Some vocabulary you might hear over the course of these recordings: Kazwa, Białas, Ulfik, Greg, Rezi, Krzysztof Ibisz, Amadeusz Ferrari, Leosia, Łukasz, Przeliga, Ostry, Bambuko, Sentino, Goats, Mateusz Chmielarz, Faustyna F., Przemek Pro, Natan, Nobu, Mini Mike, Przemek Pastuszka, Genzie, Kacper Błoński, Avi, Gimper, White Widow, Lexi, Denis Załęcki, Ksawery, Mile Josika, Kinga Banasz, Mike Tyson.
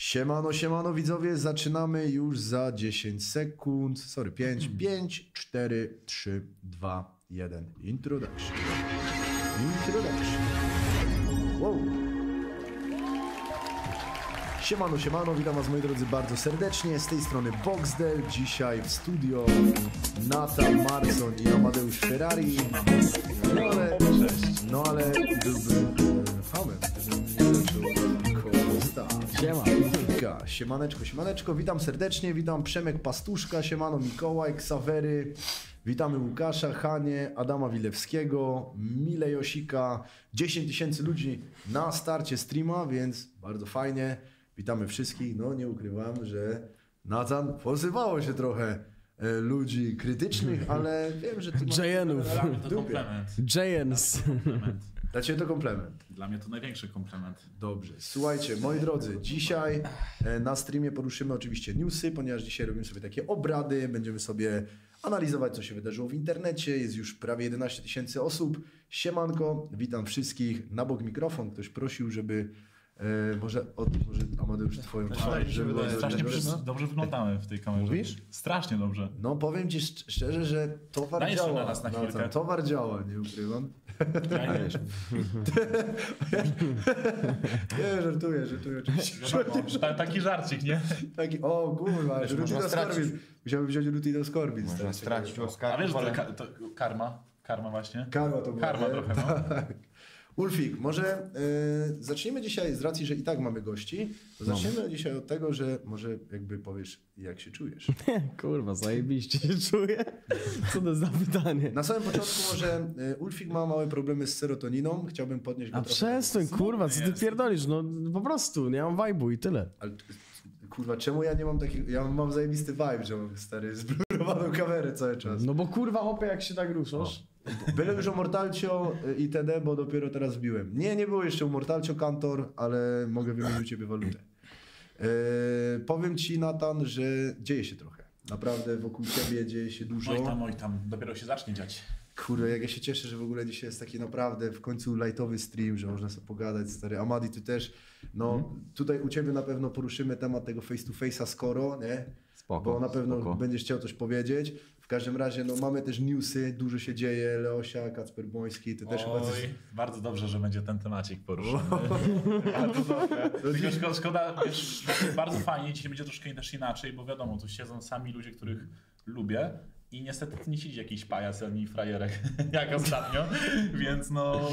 Siemano, siemano widzowie, zaczynamy już za 10 sekund, sorry, 5, 4, 3, 2, 1, introduction. Introduction. Wow. Siemano, siemano, witam was moi drodzy bardzo serdecznie, z tej strony Boxdel, dzisiaj w studio Natan, Marzon i Amadeusz Ferrari, no ale byłbym hamem, siema. Siemaneczko, siemaneczko, witam serdecznie, witam Przemek Pastuszka, siemano Mikołaj, Ksawery, witamy Łukasza, Hanie, Adama Wilewskiego, Mile Josika, 10 tysięcy ludzi na starcie streama, więc bardzo fajnie, witamy wszystkich, no nie ukrywam, że Natan pozywało się trochę ludzi krytycznych, ale wiem, że ty JN-ów. To komplement. JNs. Dla ciebie to komplement. Dla mnie to największy komplement. Dobrze. Słuchajcie, moi drodzy, dzisiaj na streamie poruszymy oczywiście newsy, ponieważ dzisiaj robimy sobie takie obrady, będziemy sobie analizować, co się wydarzyło w internecie. Jest już prawie 11 tysięcy osób. Siemanko, witam wszystkich. Na bok mikrofon. Ktoś prosił, żeby... może Amadeusz twoją twarz, żeby strasznie dobrze wyglądamy w tej kamerze. Mówisz? Strasznie dobrze. No powiem ci szczerze, że towar dajesz działa. Na nas na chwilkę. No, towar działa, nie ukrywam. Nie, żartuję oczywiście. No, taki żarcik, nie? Taki, o kurwa, Rutina Skorbin. Musiałbym wziąć Rutina Skorbin. Można stracić Oscar. A wiesz, to karma właśnie? Karma to była. Karma trochę, no. Ulfik, może zaczniemy dzisiaj z racji, że i tak mamy gości, to zaczniemy dzisiaj od tego, że może jakby powiesz, jak się czujesz. Kurwa, zajebiście się czuję. Co to za pytanie? Na samym początku może Ulfik ma małe problemy z serotoniną, chciałbym podnieść go. A przestań, kurwa, co ty pierdolisz? No po prostu, nie mam vibe'u i tyle. Ale, kurwa, czemu ja nie mam takiego, ja mam zajebisty vibe, że mam stary zblurowaną kamerę cały czas. No bo kurwa hopie, jak się tak ruszasz. Byłem już o Mortalcio itd., bo dopiero teraz wbiłem. Nie było jeszcze o Mortalcio Kantor, ale mogę wymienić u ciebie walutę. Powiem ci, Natan, że dzieje się trochę. Naprawdę wokół ciebie dzieje się dużo. Oj tam, dopiero się zacznie dziać. Kurde, jak ja się cieszę, że w ogóle dzisiaj jest taki naprawdę w końcu lightowy stream, że można sobie pogadać, stary. Amadi, ty też. No, tutaj u ciebie na pewno poruszymy temat tego face to face'a skoro, nie? Spoko, bo na pewno będziesz chciał coś powiedzieć. W każdym razie no, mamy też newsy, dużo się dzieje, Leosia, Kacper Błoński, ty też chyba coś... Bardzo dobrze, że będzie ten temacik poruszony. Tylko szkoda, wiesz, bardzo fajnie, dzisiaj będzie troszkę też inaczej, bo wiadomo, tu siedzą sami ludzie, których lubię i niestety nie siedzi jakiś pajac ani frajerek, jak ostatnio, więc no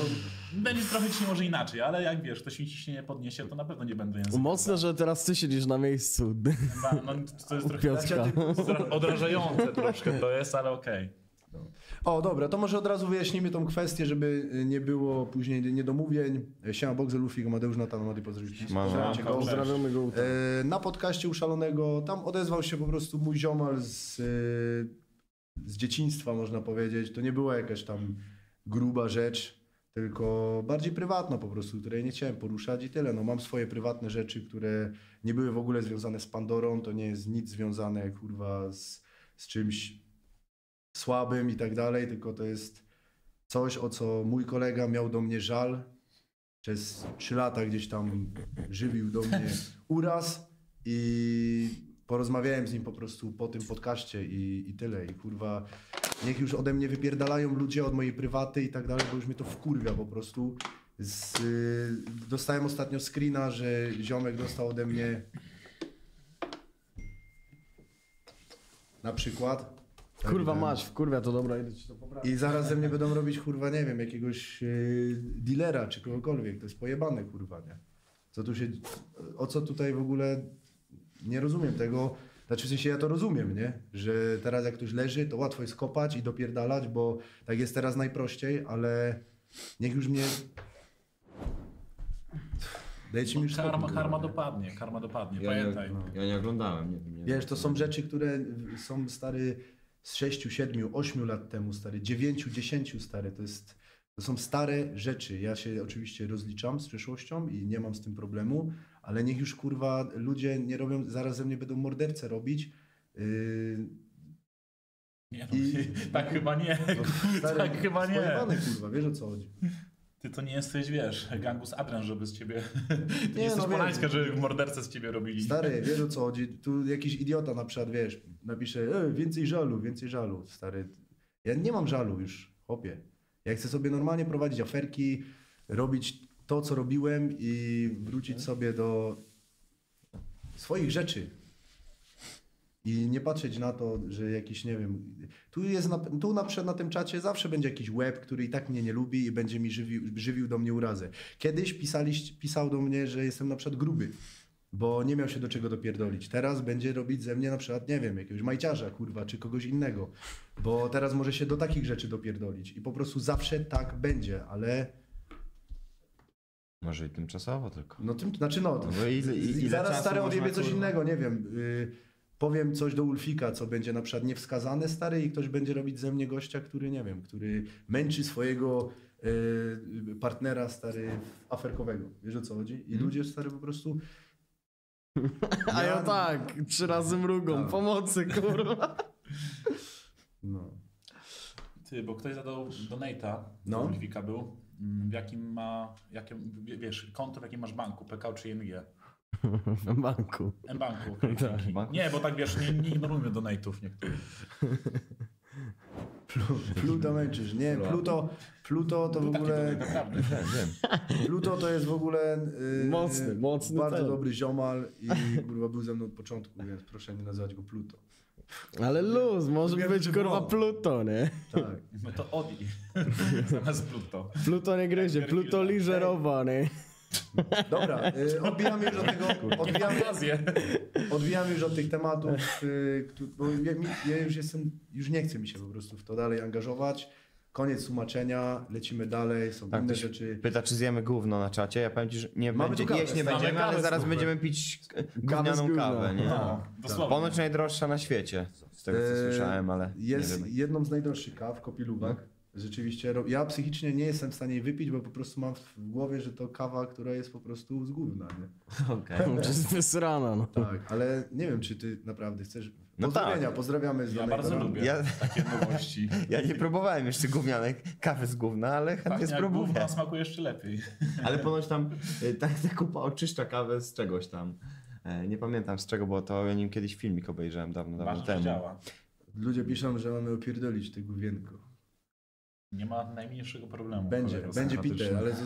będzie trochę ci może inaczej, ale jak wiesz, ktoś mi ciśnienie podniesie, to na pewno nie będę językowy. Mocno, że teraz ty siedzisz na miejscu. No, to jest trochę odrażające troszkę to jest, ale okej. Okay. O dobra, to może od razu wyjaśnimy tą kwestię, żeby nie było później niedomówień. Siema Boxel, Ulfik, Amadeusz, Natan, Amadi, pozdrawiamy go. Na podcaście Uszalonego tam odezwał się po prostu mój ziomal z dzieciństwa, można powiedzieć. To nie była jakaś tam gruba rzecz, tylko bardziej prywatna po prostu, której nie chciałem poruszać i tyle. No, mam swoje prywatne rzeczy, które nie były w ogóle związane z Pandorą, to nie jest nic związane kurwa z czymś słabym i tak dalej, tylko to jest coś, o co mój kolega miał do mnie żal. Przez 3 lata gdzieś tam żywił do mnie uraz i... Porozmawiałem z nim po prostu po tym podcaście i tyle. I kurwa, niech już ode mnie wypierdalają ludzie od mojej prywaty i tak dalej, bo już mnie to wkurwia po prostu. Dostałem ostatnio screena, że ziomek dostał ode mnie na przykład. Tak kurwa masz, kurwa to dobra, idę ci to poprawić. I zaraz ze mnie będą robić kurwa, nie wiem, jakiegoś dealera czy kogokolwiek. To jest pojebane kurwa, nie? Co tu się, o co tutaj w ogóle... Nie rozumiem tego, znaczy w sensie ja to rozumiem, nie? Że teraz jak ktoś leży, to łatwo jest kopać i dopierdalać, bo tak jest teraz najprościej, ale niech już mnie... Dajcie mi już spokój, karma dopadnie, pamiętaj. Ja nie oglądałem, nie. Wiesz, to są rzeczy, które są stary z 6, 7, 8 lat temu, stary, 9, 10 stary, to są stare rzeczy. Ja się oczywiście rozliczam z przeszłością i nie mam z tym problemu. Ale niech już kurwa ludzie nie robią, zaraz ze mnie będą mordercę robić. Nie, no, tak chyba nie. Tak chyba nie. Spojebane, kurwa, wiesz o co chodzi. Ty to nie jesteś, wiesz, gangu z Adren, żeby z ciebie... Ty nie jesteś Polańska, żeby mordercę z ciebie robili. Stary, wiesz o co chodzi, tu jakiś idiota na przykład, wiesz, napisze więcej żalu, stary. Ja nie mam żalu już, chłopie. Ja chcę sobie normalnie prowadzić aferki, robić to, co robiłem i wrócić sobie do swoich rzeczy. I nie patrzeć na to, że jakiś, nie wiem, tu na przykład na tym czacie zawsze będzie jakiś łeb, który i tak mnie nie lubi i będzie mi żywił do mnie urazę. Kiedyś pisał do mnie, że jestem na przykład gruby, bo nie miał się do czego dopierdolić. Teraz będzie robić ze mnie na przykład, nie wiem, jakiegoś majciarza, kurwa, czy kogoś innego, bo teraz może się do takich rzeczy dopierdolić i po prostu zawsze tak będzie, ale... Może i tymczasowo tylko. No tym, znaczy no, zaraz stary odjebie coś innego, nie wiem. Powiem coś do Ulfika, co będzie na przykład niewskazane, stary, i ktoś będzie robić ze mnie gościa, który, nie wiem, który męczy swojego partnera, stary, aferkowego. Wiesz o co chodzi? I ludzie, stary, po prostu... A ja tak, 3 razy mrugą, no. Pomocy, kurwa. No. Ty, bo ktoś zadał donate'a, no. Do Ulfika był, w jakim ma, wiesz, konto w jakim masz banku, PKO czy ING? W M-Banku. M-Banku. Tak. Nie, bo tak wiesz, nie ignorujmy donate'ów niektórych. Pluto męczysz. Nie, Pluto to w ogóle... Naprawdę, Pluto to jest w ogóle... Mocny bardzo ten. Dobry ziomal i kurwa był ze mną od początku, więc proszę nie nazywać go Pluto. Ale luz, może być kurwa Pluto, nie? Tak. No to Odi. Zamiast Pluto. Pluto nie gryzie, Pluto liżerowa, nie? Dobra, odbijamy już od tego, odbijamy już od tych tematów, bo ja już jestem, już nie chcę mi się po prostu w to dalej angażować. Koniec tłumaczenia, lecimy dalej, są tak, inne rzeczy. Pyta, czy zjemy gówno na czacie, ja powiem ci, że nie będziemy jeść, nie będziemy, ale zaraz będziemy pić gównianą kawę, nie? No, dosłownie. Ponoć najdroższa na świecie, z tego co słyszałem, ale jest jedną z najdroższych kaw, Kopiluwak. No. Rzeczywiście, ja psychicznie nie jestem w stanie jej wypić, bo po prostu mam w głowie, że to kawa, która jest po prostu z gówna, nie? Okej, to jest rana, no. Tak, ale nie wiem, czy ty naprawdę chcesz... No pozdrowienia, tak. Pozdrawiamy z ja bardzo rana. Lubię takie nowości. Ja nie próbowałem jeszcze gównianej kawy z gówna, ale chętnie spróbuję. Gówna smakuje jeszcze lepiej. Ale ponoć tam ta kupa oczyszcza kawę z czegoś tam. Nie pamiętam z czego, bo to ja nim kiedyś filmik obejrzałem dawno temu. Działa. Ludzie piszą, że mamy opierdolić te gówienko. Nie ma najmniejszego problemu. Będzie pite, ale to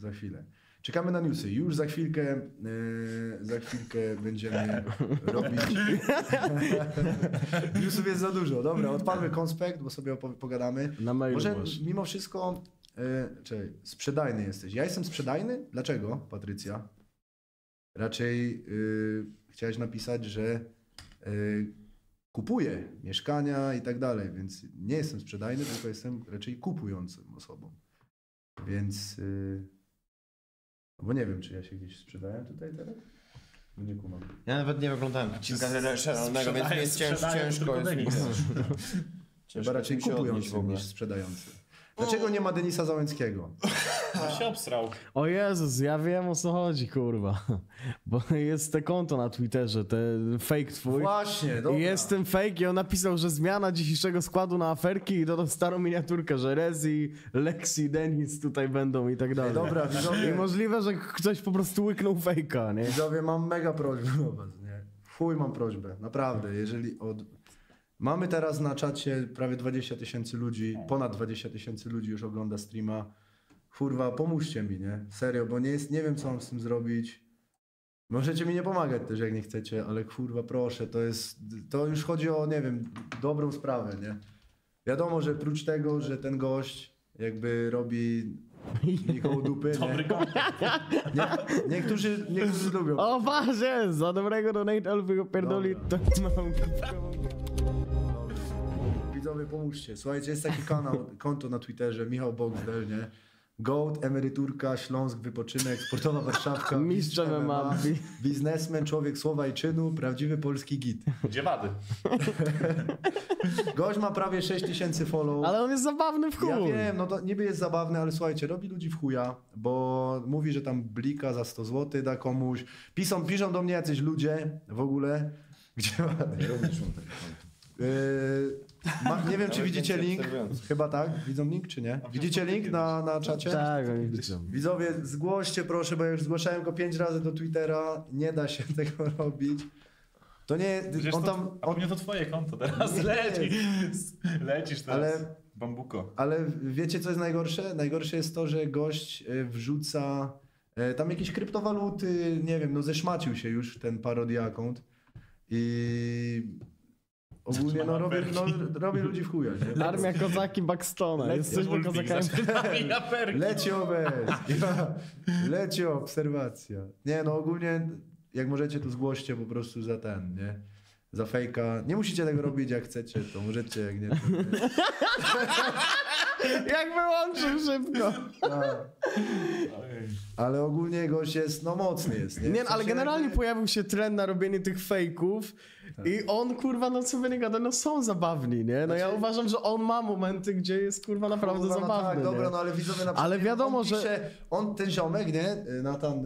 za chwilę. Czekamy na newsy. Już za chwilkę będziemy robić. Newsów jest za dużo. Dobra, odpalmy konspekt, bo sobie pogadamy. Na mailu może masz. Mimo wszystko, czekaj, sprzedajny jesteś. Ja jestem sprzedajny? Dlaczego, Patrycja? Raczej chciałeś napisać, że kupuję mieszkania i tak dalej, więc nie jestem sprzedajny, tylko jestem raczej kupującym osobą. Więc... Bo nie wiem, czy ja się gdzieś sprzedałem tutaj teraz? Nie kumam. Ja nawet nie wyglądałem odcinka szeronego, więc jest ciężko. Chyba raczej kupujący niż sprzedający. Dlaczego nie ma Denisa Załęckiego? No się obsrał. O Jezus, ja wiem o co chodzi, kurwa. Bo jest te konto na Twitterze, te fake twój. Właśnie, dobra. I jestem fake i on napisał, że zmiana dzisiejszego składu na aferki i dodał starą miniaturkę, że Rezi, Lexi, Denis tutaj będą i tak dalej. Dobra, widzowie. I możliwe, że ktoś po prostu łyknął fejka, nie? Widzowie, mam mega prośbę do was, nie? Chuj mam prośbę, naprawdę, jeżeli od... Mamy teraz na czacie prawie 20 000 ludzi, ponad 20 000 ludzi już ogląda streama. Kurwa, pomóżcie mi, nie? Serio, bo nie wiem, co mam z tym zrobić. Możecie mi nie pomagać też, jak nie chcecie, ale kurwa, proszę, to już chodzi o, nie wiem, dobrą sprawę, nie? Wiadomo, że prócz tego, że ten gość jakby robi nikomu dupy, nie? Niektórzy lubią. O, właśnie, za dobrego donate albo go pierdoli, to mam widzowie, pomóżcie. Słuchajcie, jest taki konto na Twitterze, Michał Boxdel, nie? Goat, emeryturka, Śląsk, wypoczynek, sportowa Warszawka, mistrz MMA, biznesmen, człowiek słowa i czynu, prawdziwy polski git. Gdzie wady? Gość ma prawie 6000 follow. Ale on jest zabawny w chuj. Ja wiem, no to niby jest zabawny, ale słuchajcie, robi ludzi w chuja, bo mówi, że tam blika za 100 zł da komuś. Piszą do mnie jacyś ludzie w ogóle. Gdzie wady? Nie wiem, czy widzicie link. Chyba tak. Widzą link, czy nie? Widzicie link na czacie? Tak, widzę. Widzowie, zgłoście proszę, bo ja już zgłaszałem go 5 razy do Twittera. Nie da się tego robić. To nie... On to, tam, on... nie to twoje konto teraz. Lecisz teraz. Ale, bambuko. Ale wiecie, co jest najgorsze? Najgorsze jest to, że gość wrzuca tam jakieś kryptowaluty, nie wiem, no zeszmacił się już ten parody account. I... Ogólnie no robię ludzi w chuja. Armia kozaki Buxtona. Jesteśmy kozakami. Leci obez. Leci obserwacja. Nie no ogólnie jak możecie to zgłoście po prostu za ten, nie? Za fejka. Nie musicie tego robić, jak chcecie, to możecie, jak nie. To nie. Jak wyłączył szybko. Ale ogólnie gość jest, no mocny jest. Nie, w sensie ale generalnie pojawił się trend na robienie tych fejków tak. I on kurwa, no co by nie gada, no są zabawni, nie? No znaczy, ja uważam, że on ma momenty, gdzie jest kurwa naprawdę kurwa, no, zabawny. Tak, dobra, no ale widzowie na przykład, ale wiadomo, on pisze, że... On, ten ziomek, nie? Natan,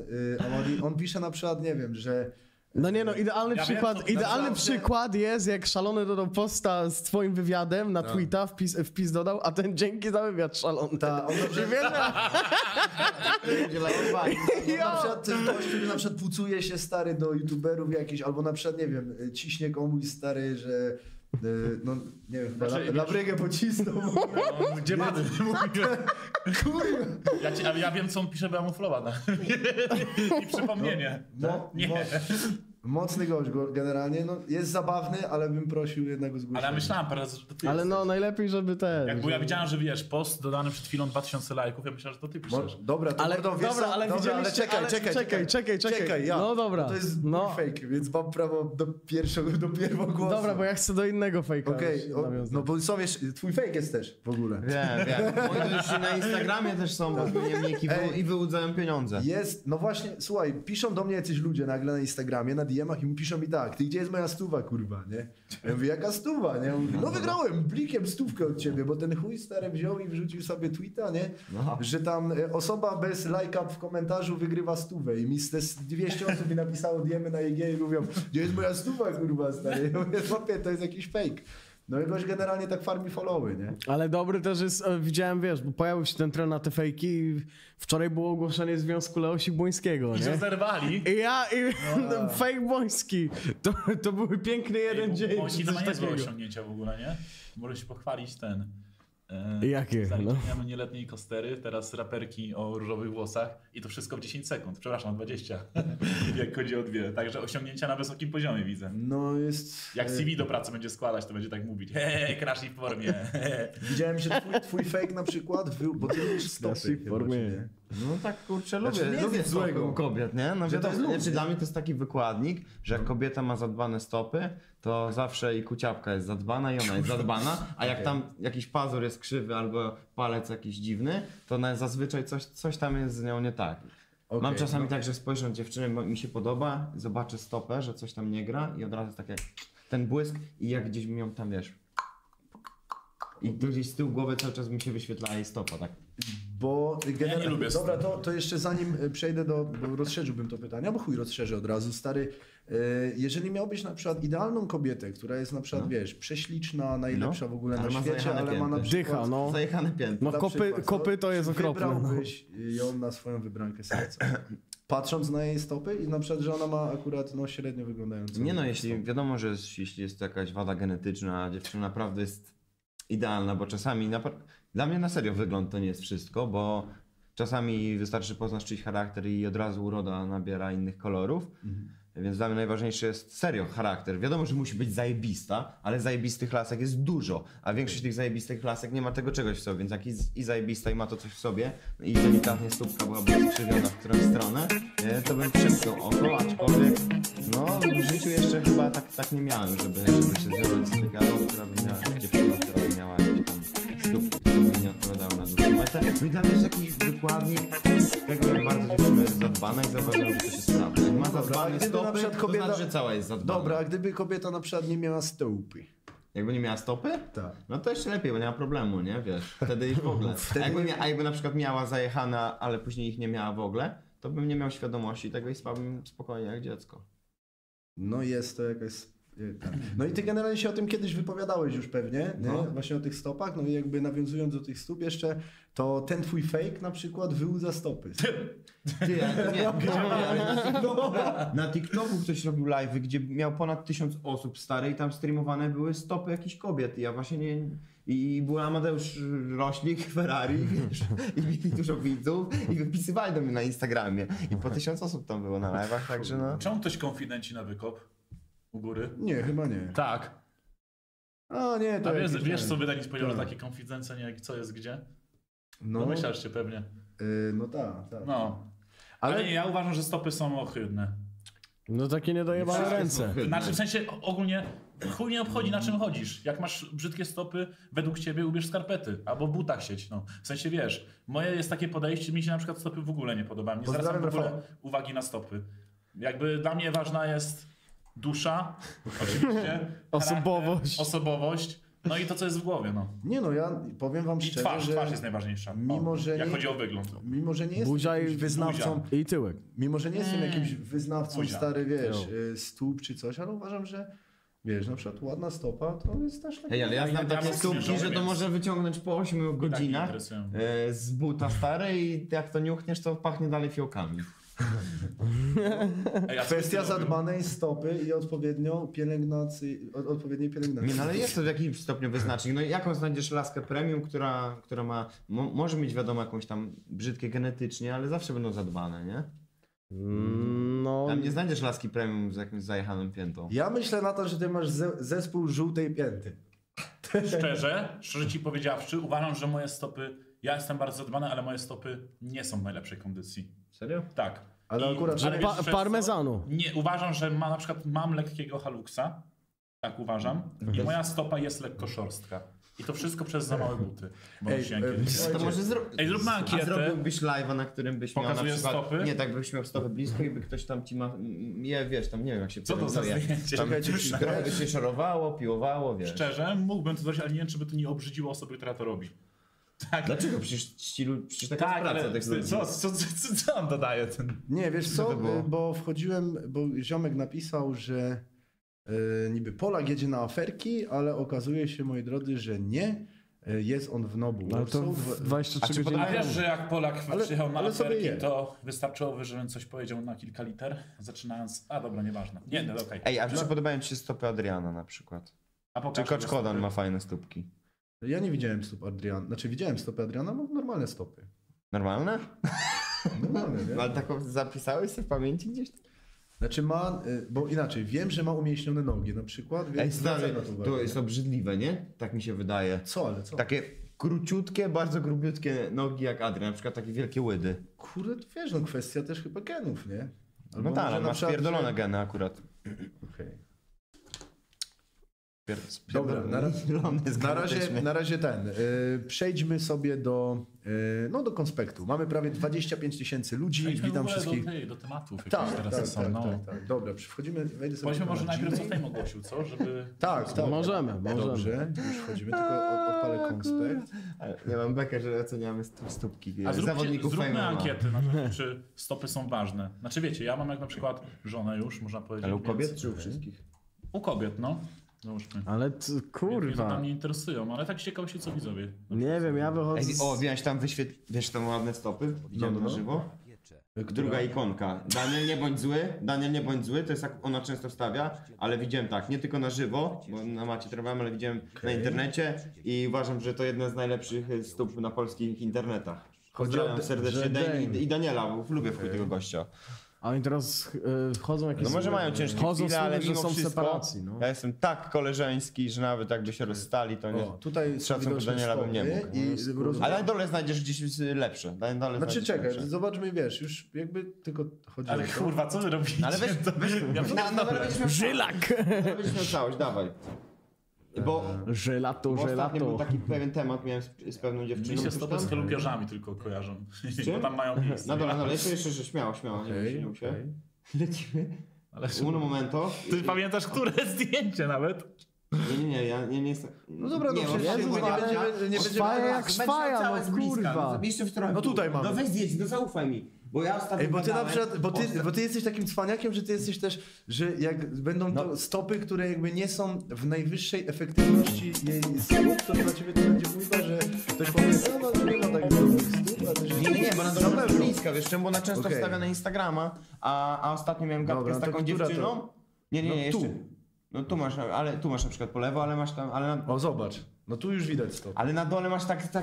on pisze na przykład, nie wiem, że... No nie no, idealny ja przykład wiem, idealny przykład jest, jak Szalony dodał posta z twoim wywiadem na Twittera, wpis dodał, a ten dzięki za wywiad Szalony. Ta, on na przykład pucuje się stary do youtuberów jakiś, albo na przykład, nie wiem, ciśnie komuś stary, że... No, nie wiem, chyba znaczy, Labrygę pocisnął. Gdzie ma ten ale ja wiem, co on pisze, bo ja mu flowada. I przypomnienie. Mocny gość generalnie, no, jest zabawny, ale bym prosił jednego z gości. Ale ja myślałem parę razy, że to ty ale jesteś. No, najlepiej, żeby ten... Jakby żeby... ja widziałem, że wiesz, post dodany przed chwilą 2000 lajków, ja myślałem, że to ty piszesz. Dobra, to ale, mordą, dobra, wiesz, ale dobra, ale czekaj. Ja. No dobra. To jest fake, więc mam prawo do pierwogłosu. Dobra, bo ja chcę do innego fake'a. Okej, no bo są jeszcze, twój fake jest też w ogóle. Wiem. Moje już na Instagramie też są, bo i wyłudzają pieniądze. Jest, no właśnie, słuchaj, piszą do mnie jacyś ludzie nagle na Instagramie, na DM-ach i mu piszą mi tak, ty gdzie jest moja stuwa, kurwa, nie? Ja mówię, jaka stuwa, nie? Mówi, no wygrałem blikiem stówkę od ciebie, bo ten chuj stary wziął i wrzucił sobie tweeta, nie? Aha. Że tam osoba bez lajka w komentarzu wygrywa stówę i mi z 200 osób mi napisało DM-y na IG i mówią, gdzie jest moja stuwa, kurwa, stary? Ja mówię, chłopie, to jest jakiś fake. No i gość generalnie tak farmi followy, nie? Ale dobry też jest, widziałem, wiesz, bo pojawił się ten trend na te fejki i wczoraj było ogłoszenie Związku Leosi Błońskiego, nie? I się zerwali. I fake Błoński. To były piękny jeden dzień. Błoński to ma niezłe osiągnięcia w ogóle, nie? Może się pochwalić ten... Jakie? Zaliczamy nieletniej kostery, teraz raperki o różowych włosach i to wszystko w 10 sekund, przepraszam, 20, jak chodzi o dwie. Także osiągnięcia na wysokim poziomie widzę. No jest... Jak CV do pracy będzie składać, to będzie tak mówić, crash i w formie. Widziałem, że twój fake na przykład, bo ty lubisz stopy w formie. No tak kurczę, lubię złego u kobiet, nie? No wiadomo, dla mnie to jest taki wykładnik, że jak kobieta ma zadbane stopy, to zawsze i kuciapka jest zadbana i ona jest zadbana, a jak tam jakiś pazur jest krzywy albo palec jakiś dziwny, to zazwyczaj coś tam jest z nią nie tak. Okay, mam czasami tak, że spojrzę dziewczynę, mi się podoba, zobaczę stopę, że coś tam nie gra i od razu tak jak ten błysk i jak gdzieś mi ją tam wiesz. I tu gdzieś z tyłu głowy cały czas mi się wyświetla jej stopa, tak? Bo generalnie... Ja nie lubię dobra, to jeszcze zanim przejdę bo rozszerzyłbym to pytanie, bo chuj rozszerzę od razu, stary. Jeżeli miałbyś na przykład idealną kobietę, która jest na przykład, wiesz, prześliczna, najlepsza w ogóle na świecie, ale ma na przykład... Dycha, no. Zajechane pięty. No kopy to jest okropne. Wybrałbyś ją na swoją wybrankę serca? Patrząc na jej stopy i na przykład, że ona ma akurat no, średnio wyglądającą... Nie no, jeśli wiadomo, że jeśli jest to jakaś wada genetyczna, a dziewczyna naprawdę jest... idealna, bo czasami, dla mnie na serio wygląd to nie jest wszystko, bo czasami wystarczy poznać czyjś charakter i od razu uroda nabiera innych kolorów, więc dla mnie najważniejszy jest serio charakter. Wiadomo, że musi być zajebista, ale zajebistych lasek jest dużo, a większość tych zajebistych lasek nie ma tego czegoś w sobie, więc jak jest i zajebista i ma to coś w sobie i delikatnie stópka byłaby przywiona w którąś stronę, to bym przymknął oko, aczkolwiek no w życiu jeszcze chyba tak nie miałem, żeby się związać z tygarą, która by miała dziewczyna, która miała jakieś tam stópki, która nie odpowiadała na dużo metę. No i dla mnie jest jakiś wykładnik tego, jak bardzo dziewczyna jest zadbana i zauważyłem, że to się sprawdza. Jak ma zadbane stopy, to znaczy, że cała jest zadbana. Dobra, a gdyby kobieta na przykład nie miała stópy? Jakby nie miała stopy? Tak. No to jeszcze lepiej, bo nie ma problemu, nie? Wiesz, wtedy już w ogóle. A jakby na przykład miała zajechana, ale później ich nie miała w ogóle, to bym nie miał świadomości tego i spałbym spokojnie jak dziecko. No jest to jakaś No i ty generalnie się o tym kiedyś wypowiadałeś już pewnie, no. Nie? Właśnie o tych stopach, no i jakby nawiązując do tych stóp jeszcze, to ten twój fake na przykład wyłudza stopy. Ty, na TikToku ktoś robił live'y, gdzie miał ponad 1000 osób stare i tam streamowane były stopy jakichś kobiet i ja właśnie nie... I był Amadeusz Rośnik, Ferrari, wiesz, i mieli dużo widzów i wypisywali do mnie na Instagramie i po 1000 osób tam było na live'ach, także no... Czemu ktoś konfidenci na wykop? U góry? Nie, chyba nie. Tak. A nie, to wiesz co by taki spodziewał, takie konfidencje, jak co jest gdzie? No. Domyślasz się pewnie. No tak, tak. No. Ale nie, ja uważam, że stopy są ohydne. No takie niedojebane ręce. Znaczy w sensie ogólnie chuj nie obchodzi na czym chodzisz. Jak masz brzydkie stopy, według ciebie ubierz skarpety albo w butach sieć. No. W sensie wiesz, moje jest takie podejście, mi się na przykład stopy w ogóle nie podobają. Nie zwracam w ogóle uwagi na stopy. Jakby dla mnie ważna jest dusza, oczywiście, osobowość, no i to, co jest w głowie. No. Nie no, ja powiem wam szczerze, twarz jest najważniejsza, mimo, że jak nie, chodzi o wygląd. Mimo, że nie jestem jakimś wyznawcą... I tyłek. Mimo, że nie jestem jakimś wyznawcą, stary, wiesz, stóp czy coś, ale uważam, że wiesz, na przykład ładna stopa to jest też taki... Ej, ale ja znam takie stópki, że to może wyciągnąć po 8 godzinach z buta stary i jak to nie uchniesz, to pachnie dalej fiołkami. Kwestia zadbanej stopy i odpowiedniej pielęgnacji. Nie, ale jest to w jakimś stopniu wyznacznik. No jaką znajdziesz laskę premium, która ma, może mieć wiadomo jakąś tam brzydkie genetycznie, ale zawsze będą zadbane, nie? No. Tam nie znajdziesz laski premium z jakimś zajechaną piętą. Ja myślę na to, że ty masz zespół żółtej pięty. Szczerze ci powiedziawszy, uważam, że moje stopy, ja jestem bardzo zadbany, ale moje stopy nie są w najlepszej kondycji. Serio? Tak. Ale akurat parmezanu. Nie, uważam, że na przykład mam lekkiego haluksa. Tak uważam. I moja stopa jest lekko szorstka. I to wszystko przez za małe buty. Bo zróbmy ankietę. A zrobiłbyś live'a, na którym byś miał na przykład... stopy? Nie, tak byś miał stopy blisko i by ktoś tam ci ma... Nie, wiesz, tam nie wiem jak się... Co to za zdjęcie? Trochę by się szorowało, piłowało, wiesz. Szczerze, mógłbym to zrobić, ale nie wiem, czy by to nie obrzydziło osoby, która to robi. Tak. Dlaczego? Przecież taka tak, praca ale tych ludzi. Co on dodaje? Nie, wiesz co, bo wchodziłem, bo ziomek napisał, że niby Polak jedzie na aferki, ale okazuje się, moi drodzy, że nie. Jest on w Nobu. No to a wiesz, że jak Polak przyjechał na aferki, to wystarczyłoby, żebym coś powiedział na kilka liter, zaczynając... A dobra, nieważne. Nie, no, okej. Ej, a czy podobają ci się stopy Adriana na przykład? Czy Koczkodan ma fajne stópki? Ja nie widziałem stóp Adriana, znaczy widziałem stopy Adriana, mam normalne stopy. Normalne? Normalne, nie? Ale taką zapisałeś sobie w pamięci gdzieś? Znaczy ma, bo inaczej, wiem, że ma umięśnione nogi na przykład, więc... Ej, stary, to jest obrzydliwe, nie? Tak mi się wydaje. Co, ale co? Takie króciutkie, bardzo grubiutkie nogi jak Adrian, na przykład takie wielkie łydy. Kurde, wiesz, no kwestia też chyba genów, nie? Albo no tak, ale masz pierdolone geny akurat. Okej. Dobra, na razie ten. Przejdźmy sobie do konspektu. Mamy prawie 25 tysięcy ludzi. Przejdźmy witam wszystkich. Do tematów. Tak. Dobra, wchodzimy. Wejdźmy może najpierw co tutaj ogłosił, co? Żeby... Tak. Możemy. Dobrze, już wchodzimy, tylko odpalę konspekt. Ja mam bekę, że oceniamy stópki zawodników. Zróbmy ankiety, czy stopy są ważne. Znaczy wiecie, ja mam jak na przykład żonę już, można powiedzieć. Ale u kobiet czy u wszystkich? U kobiet, no. Załóżmy. Ale kurwa. Mnie tam nie interesują, ale tak ciekawe się co widzowie. Nie wiem, ja wychodzę. Ej, o, wiesz tam wiesz tam ładne stopy? Idziemy na żywo. Druga ikonka. Daniel nie bądź zły, to jest jak ona często stawia, ale widziałem tak, nie tylko na żywo, bo na macie trwałem, ale widziałem na internecie i uważam, że to jedna z najlepszych stóp na polskich internetach. Pozdrawiam serdecznie i Daniela, bo lubię w chuj tego gościa. A oni teraz chodzą jakieś... No może mają ciężkie chwile, ale mimo są wszystko, separacji, no. Ja jestem tak koleżeński, że nawet jakby się rozstali, to nie... O, tutaj szacunku Daniela bym nie mógł. Ale na dole znajdziesz gdzieś lepsze. Znaczy czekaj, lepsze. Zobaczmy, wiesz, już jakby tylko chodzi... Ale kurwa, co wy robicie? Ale weźmy... Żylak! Weźmy całość, dawaj. Bo ostatnio był taki pewien temat, miałem z pewną dziewczyną. Mi się stopy z kalupiarzami tylko kojarzą, bo tam mają miejsce. No dobra, jeszcze śmiało, nie się. Lecimy. Ale... Uno momento. Ty pamiętasz, które zdjęcie nawet? Nie, ja nie jestem... No dobra, no przecież nie będziemy... jak szwaja, no kurwa. No tutaj mamy. No weź zjedź, no zaufaj mi. Bo ja ostatnio bo ty jesteś takim cwaniakiem, że ty jesteś też, że jak będą to stopy, które jakby nie są w najwyższej efektywności jej stóp, to dla ciebie to będzie mówiła, że ktoś powie, no nie ma tak dobrych stóp, a też... Nie, bo ona do mnie bliska, wiesz czemu? Ona często wstawia na Instagrama, a ostatnio miałem gadkę z taką dziewczyną. Nie, jeszcze... No tu masz, ale tu masz na przykład po lewo, ale masz tam, ale... O, zobacz. No tu już widać to. Ale na dole masz tak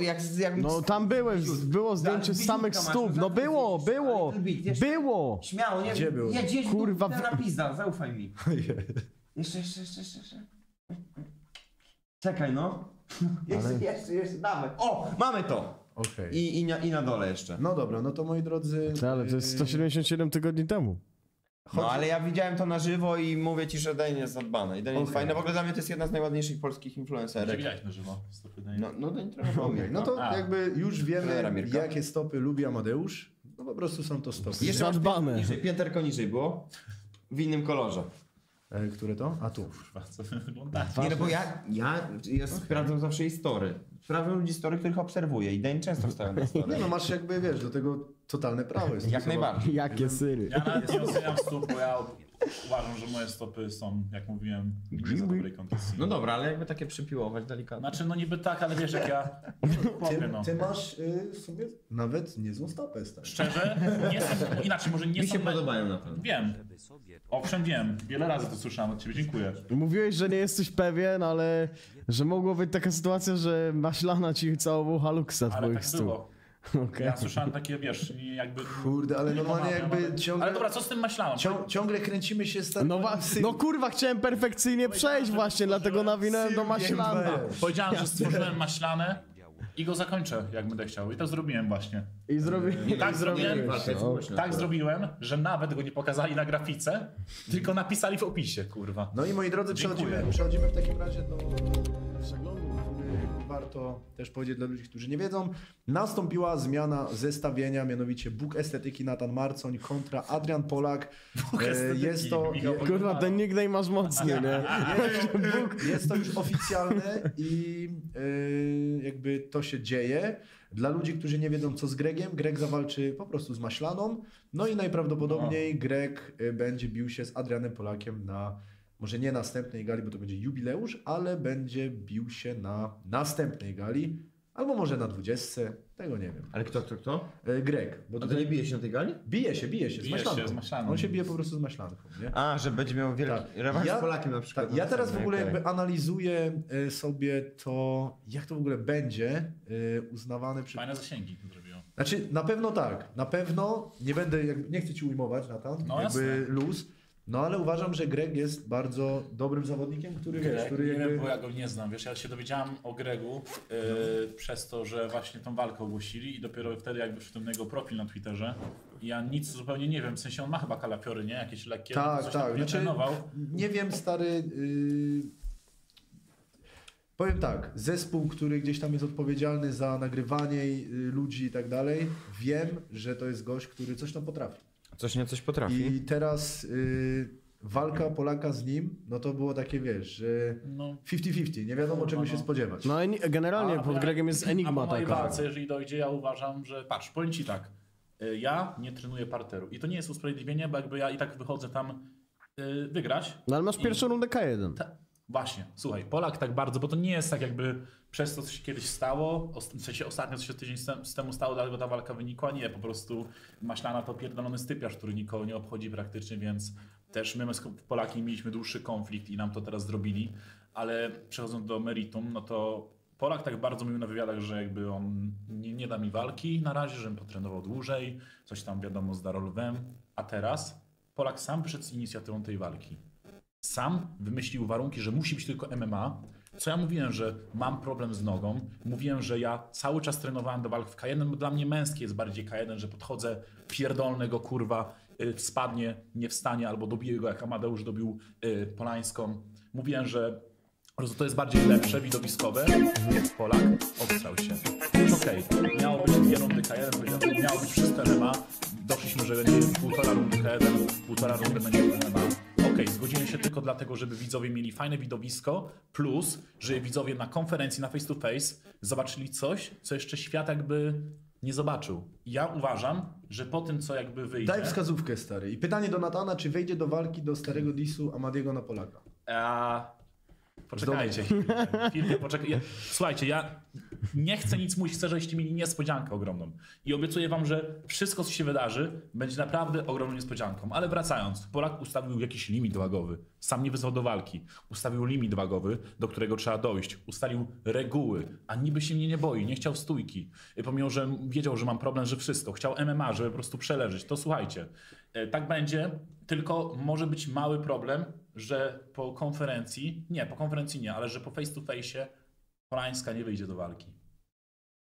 jak... No tam byłeś, było zdjęcie z samych stóp. No było. Śmiało, nie? Gdzie było? Ja gdzieś kurwa napisał, zaufaj mi. Jeszcze. Czekaj no. Jeszcze, dawaj. O, mamy to. Okay. I na dole jeszcze. No dobra, no to moi drodzy... Ale to jest 177 tygodni temu. No ale ja widziałem to na żywo i mówię ci, że Deń jest zadbany. I Deń jest fajny. W ogóle dla mnie to jest jedna z najładniejszych polskich influencerek. Widziałeś na żywo stopy Deń. No Deń trochę pomógł. No to jakby już wiemy, jakie stopy lubi Amadeusz. No po prostu są to stopy. Jeszcze zadbane. Pięterko niżej było. W innym kolorze. Które to? A tu. Co wygląda? Nie, no bo ja sprawdzam zawsze jej story. Sprawdzam ludzi story, których obserwuję i Deń często wstawiam na story. Nie no, masz jakby, wiesz, do tego totalne prawo jest. Jak najbardziej. Jakie syry. Ja nawet nie oceniam stóp, bo ja uważam, że moje stopy są, jak mówiłem, nie za dobrej kondycji. No dobra, ale jakby takie przypiłować delikatnie. Znaczy no niby tak, ale wiesz jak ja... Ty masz w sumie nawet niezłą stopę. Stary. Szczerze? Nie są, inaczej, może nie są... Mi się podobają na pewno. Wiem. Owszem wiem. Wiele razy to słyszałem od ciebie. Dziękuję. Mówiłeś, że nie jesteś pewien, ale... Że mogła być taka sytuacja, że Maślana ci całą haluksa twoich tak stóp. Okay. Ja słyszałem takie, wiesz, jakby... Kurde, ale normalnie jakby ciągle... Ale dobra, co z tym Maślaną? Ciągle kręcimy się z... No kurwa, chciałem perfekcyjnie przejść właśnie, dlatego nawinąłem do Maślana. Powiedziałem, że stworzyłem Maślanę i go zakończę, jak będę chciał. I to zrobiłem właśnie. Tak zrobiłem, że nawet go nie pokazali na grafice, tylko napisali w opisie, kurwa. No i moi drodzy, przechodzimy w takim razie do... Warto też powiedzieć dla ludzi, którzy nie wiedzą, nastąpiła zmiana zestawienia, mianowicie Bóg Estetyki Natan Marcoń kontra Adrian Polak. Jest to... Kurwa, ten nickname masz mocny, nie? Jest to już oficjalne i jakby to się dzieje. Dla ludzi, którzy nie wiedzą co z Gregiem, Greg zawalczy po prostu z Maślaną, no i najprawdopodobniej Greg będzie bił się z Adrianem Polakiem na... Może nie następnej gali, bo to będzie jubileusz, ale będzie bił się na następnej gali. Albo może na 20, tego nie wiem. Ale kto? Greg. Bo tutaj... A to nie bije się na tej gali? Bije się z Maślanką. On się bije po prostu z Maślanką, nie? A, że będzie miał wielki rewanż z Polakiem na przykład. Ja teraz w ogóle jakby analizuję sobie to, jak to w ogóle będzie uznawane przy... Fajne zasięgi to zrobiło. Znaczy, na pewno tak. Na pewno, nie będę, jakby, nie chcę ci ujmować, Natan, no, jakby luz. No ale uważam, że Greg jest bardzo dobrym zawodnikiem, który Greg, wiesz, który jakby... bo ja go nie znam, wiesz, ja się dowiedziałem o Gregu przez to, że właśnie tą walkę ogłosili i dopiero wtedy jakby przyszedł jego profil na Twitterze. Ja nic zupełnie nie wiem, w sensie on ma chyba kalapiory, nie? Jakieś lekkie, tak. Znaczy, trenował. Nie wiem, stary... Powiem tak, zespół, który gdzieś tam jest odpowiedzialny za nagrywanie ludzi i tak dalej, wiem, że to jest gość, który coś tam potrafi. Coś potrafi. I teraz walka Polaka z nim, no to było takie, wiesz, że 50-50, nie wiadomo czego się spodziewać. No i generalnie pod Gregiem jest enigma taka. Walce, jeżeli dojdzie, ja uważam, że patrz, powiem ci tak, ja nie trenuję parteru i to nie jest usprawiedliwienie, bo jakby ja i tak wychodzę tam wygrać. No ale masz pierwszą rundę K1. Właśnie, słuchaj, Polak tak bardzo, bo to nie jest tak jakby przez to, co się kiedyś stało, w sensie ostatnio, co się tydzień z temu stało, dlatego ta walka wynikła, nie, po prostu Maślana to pierdolony stypiarz, który nikogo nie obchodzi praktycznie, więc też my z Polakiem mieliśmy dłuższy konflikt i nam to teraz zrobili, ale przechodząc do meritum, no to Polak tak bardzo mówił na wywiadach, że jakby on nie da mi walki na razie, żebym potrenował dłużej, coś tam wiadomo z Darolwem, a teraz Polak sam przyszedł z inicjatywą tej walki. Sam wymyślił warunki, że musi być tylko MMA, co ja mówiłem, że mam problem z nogą, mówiłem, że ja cały czas trenowałem do walk w K1, bo dla mnie męskie jest bardziej K1, że podchodzę, pierdolnego go kurwa, spadnie, nie wstanie albo dobiję go jak Amadeusz dobił Polańską. Mówiłem, że to jest bardziej lepsze, widowiskowe. Polak obstrał się. Jest okej. Miało być dwie rundy K1, miało być wszystko MMA, doszliśmy, że będzie półtora rundy K1, półtora rundy będzie MMA. Okej, zgodziłem się tylko dlatego, żeby widzowie mieli fajne widowisko, plus, że widzowie na konferencji, na face to face zobaczyli coś, co jeszcze świat jakby nie zobaczył. Ja uważam, że po tym, co jakby wyjdzie... Daj wskazówkę, stary. I pytanie do Natana, czy wejdzie do walki do starego disu Amadiego na Polaka? Poczekajcie. Chwilkę, poczekaj. Słuchajcie, ja nie chcę nic mówić, chcę, żebyście mieli niespodziankę ogromną. I obiecuję wam, że wszystko, co się wydarzy, będzie naprawdę ogromną niespodzianką. Ale wracając, Polak ustawił jakiś limit wagowy. Sam nie wyzwał do walki. Ustawił limit wagowy, do którego trzeba dojść. Ustalił reguły, a niby się mnie nie boi, nie chciał stójki. Pomimo, że wiedział, że mam problem, że wszystko. Chciał MMA, żeby po prostu przeleżeć. To słuchajcie, tak będzie, tylko może być mały problem, że po konferencji nie, ale że po face to face Polańska nie wyjdzie do walki.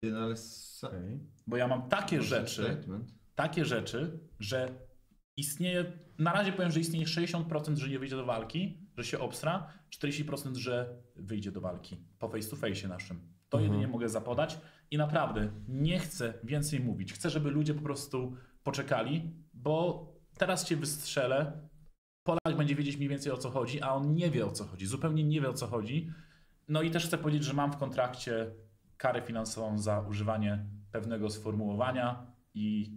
No, ale... okay. Bo ja mam takie rzeczy, że istnieje, na razie powiem, że istnieje 60%, że nie wyjdzie do walki, że się obsra, 40%, że wyjdzie do walki po face to face naszym. To jedynie mogę zapodać i naprawdę nie chcę więcej mówić. Chcę, żeby ludzie po prostu poczekali, bo teraz cię wystrzelę, Polak będzie wiedzieć mniej więcej o co chodzi, a on nie wie o co chodzi, zupełnie nie wie o co chodzi. No i też chcę powiedzieć, że mam w kontrakcie karę finansową za używanie pewnego sformułowania i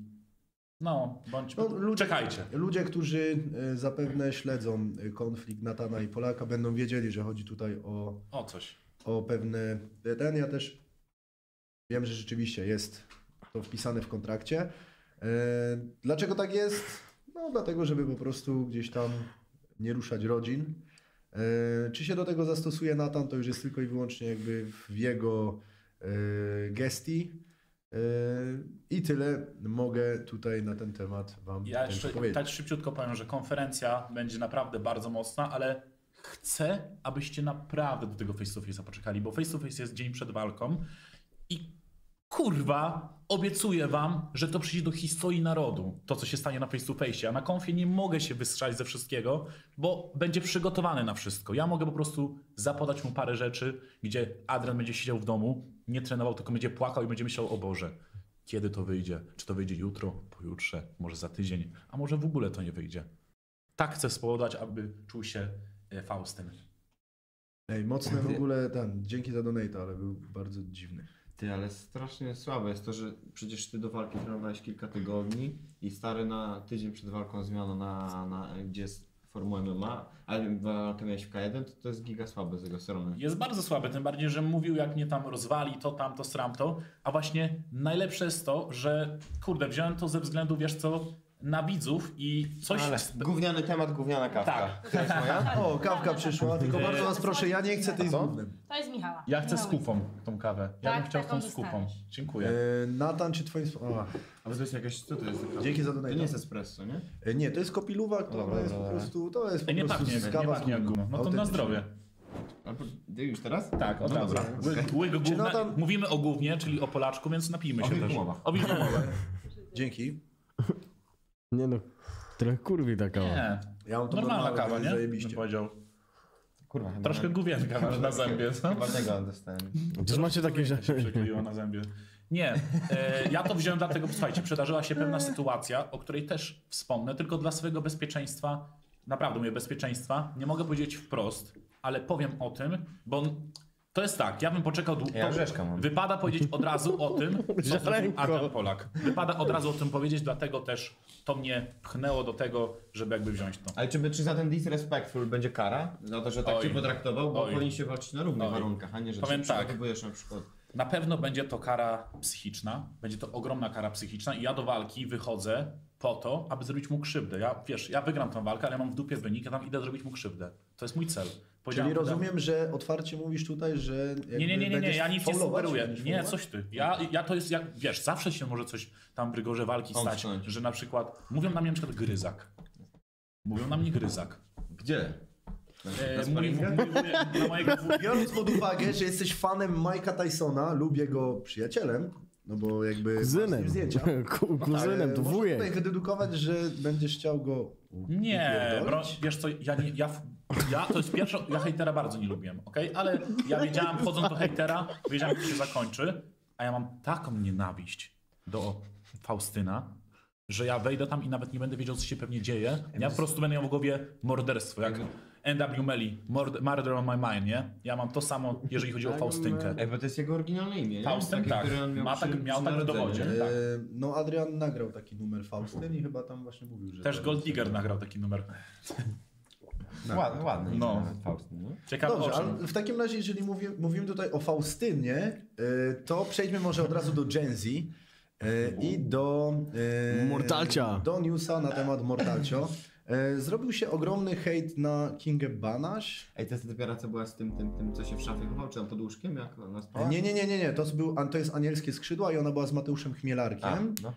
no, bądź... No, ludzie, czekajcie. Ludzie, którzy zapewne śledzą konflikt Natana i Polaka, będą wiedzieli, że chodzi tutaj o... O coś. O pewne... Ten ja też wiem, że rzeczywiście jest to wpisane w kontrakcie. Dlaczego tak jest? No dlatego, żeby po prostu gdzieś tam nie ruszać rodzin. Czy się do tego zastosuje Natan, to już jest tylko i wyłącznie jakby w jego gestii. I tyle mogę tutaj na ten temat wam powiedzieć. Ja jeszcze tak szybciutko powiem, że konferencja będzie naprawdę bardzo mocna, ale chcę, abyście naprawdę do tego face to face'a poczekali, bo face to face jest dzień przed walką i kurwa, obiecuję wam, że to przyjdzie do historii narodu, to co się stanie na face to face. A na konfie nie mogę się wystrzelić ze wszystkiego, bo będzie przygotowany na wszystko. Ja mogę po prostu zapodać mu parę rzeczy, gdzie Adren będzie siedział w domu, nie trenował, tylko będzie płakał i będzie myślał, o Boże, kiedy to wyjdzie? Czy to wyjdzie jutro, pojutrze, może za tydzień, a może w ogóle to nie wyjdzie. Tak chcę spowodować, aby czuł się Faustyn. Ej, mocny w ogóle ten, dzięki za donata, ale był bardzo dziwny. Ty, ale strasznie słabe jest to, że przecież ty do walki trenowałeś kilka tygodni i stary na tydzień przed walką zmiana gdzie jest formuła MMA, ale walkę miałeś w K1, to jest giga słabe z jego strony. Jest bardzo słabe, tym bardziej, że mówił jak mnie tam rozwali, to tamto, sramto, a właśnie najlepsze jest to, że kurde, wziąłem to ze względu, wiesz co, na widzów i coś... Ale gówniany temat, gówniana kawka. Tak. To jest moja? O, kawka przyszła, tylko bardzo was proszę, ja nie chcę tej z głównym. To jest Michała. Ja chcę z kupą tą kawę. Ja bym chciał tą z kupą. Dziękuję. Natan, czy twoim... A wezmę jakieś... Co to jest? Dzięki za donate. To nie jest espresso, nie? Nie, to jest kopiluwa, która jest po prostu... To jest po prostu kawa. No to na zdrowie. Już teraz? Tak, od razu. Mówimy o głównie, czyli o Polaczku, więc napijmy się też. O wilkomowa. Dzięki. Nie no, trochę kurwi ta kawa. Nie, ja mam to normalna kawa, nie? Zajebiście. Powiedział. Kurwa, troszkę gówienka masz na zębie. Chyba tego dostałem. Przecież macie takie rzeczy. Przykleiło na zębie. Nie, ja to wziąłem dlatego, słuchajcie, przydarzyła się pewna sytuacja, o której też wspomnę, tylko dla swojego bezpieczeństwa, naprawdę mówię bezpieczeństwa, nie mogę powiedzieć wprost, ale powiem o tym, bo to jest tak, ja bym poczekał długo. Wypada powiedzieć od razu o tym, co zrobił Adrian Polak. Wypada od razu o tym powiedzieć, dlatego też to mnie pchnęło do tego, żeby jakby wziąć to. Ale czy za ten disrespectful będzie kara? Za to, że tak cię potraktował, bo powinniście walczyć na równych warunkach, a nie, że powiem tak, na przykład. Na pewno będzie to kara psychiczna, będzie to ogromna kara psychiczna i ja do walki wychodzę po to, aby zrobić mu krzywdę. Ja, wiesz, ja wygram tę walkę, ale ja mam w dupie wynik, ja tam idę zrobić mu krzywdę. To jest mój cel. Czyli rozumiem, że otwarcie mówisz tutaj, że... Nie, ja nic nie sugeruję. Nie, coś ty. Ja to jest, jak wiesz, zawsze się może coś tam w rygorze walki stać, że na przykład... Mówią na mnie na przykład gryzak. Mówią na mnie gryzak. Gdzie? Biorąc pod uwagę, że jesteś fanem Mike'a Tysona lub jego przyjacielem, no bo jakby... Kuzynem. Kuzynem, to wujek. Możesz tutaj wydedukować, że będziesz chciał go... Nie, bro, wiesz co, to jest pierwsze, ja hejtera bardzo nie lubiłem, okej? Ale ja wiedziałem, wchodząc do hejtera, wiedziałem, jak się zakończy, a ja mam taką nienawiść do Faustyna, że ja wejdę tam i nawet nie będę wiedział, co się pewnie dzieje. Ja po prostu będę miał w głowie morderstwo, jak NW Melly, Murder on my mind, nie? Ja mam to samo, jeżeli chodzi o Faustynkę. Bo to jest jego oryginalne imię, Faustyn, tak. Miał tak w dowodzie. No Adrian nagrał taki numer Faustyn i chyba tam właśnie mówił, że... Też Gold Digger nagrał taki numer. Ładny. No. Faustyn, no. Ciekawe. Dobrze, ale w takim razie, jeżeli mówimy tutaj o Faustynie, to przejdźmy może od razu do Gen Z i do Mortalcia. Do newsa na temat Mortalcio. Zrobił się ogromny hejt na Kingę Banasz. Ej, to jest dopiero co była z tym co się w szafie chował, czy on pod łóżkiem, jak ona spała? Nie. To jest Anielskie Skrzydła i ona była z Mateuszem Chmielarkiem. A, no.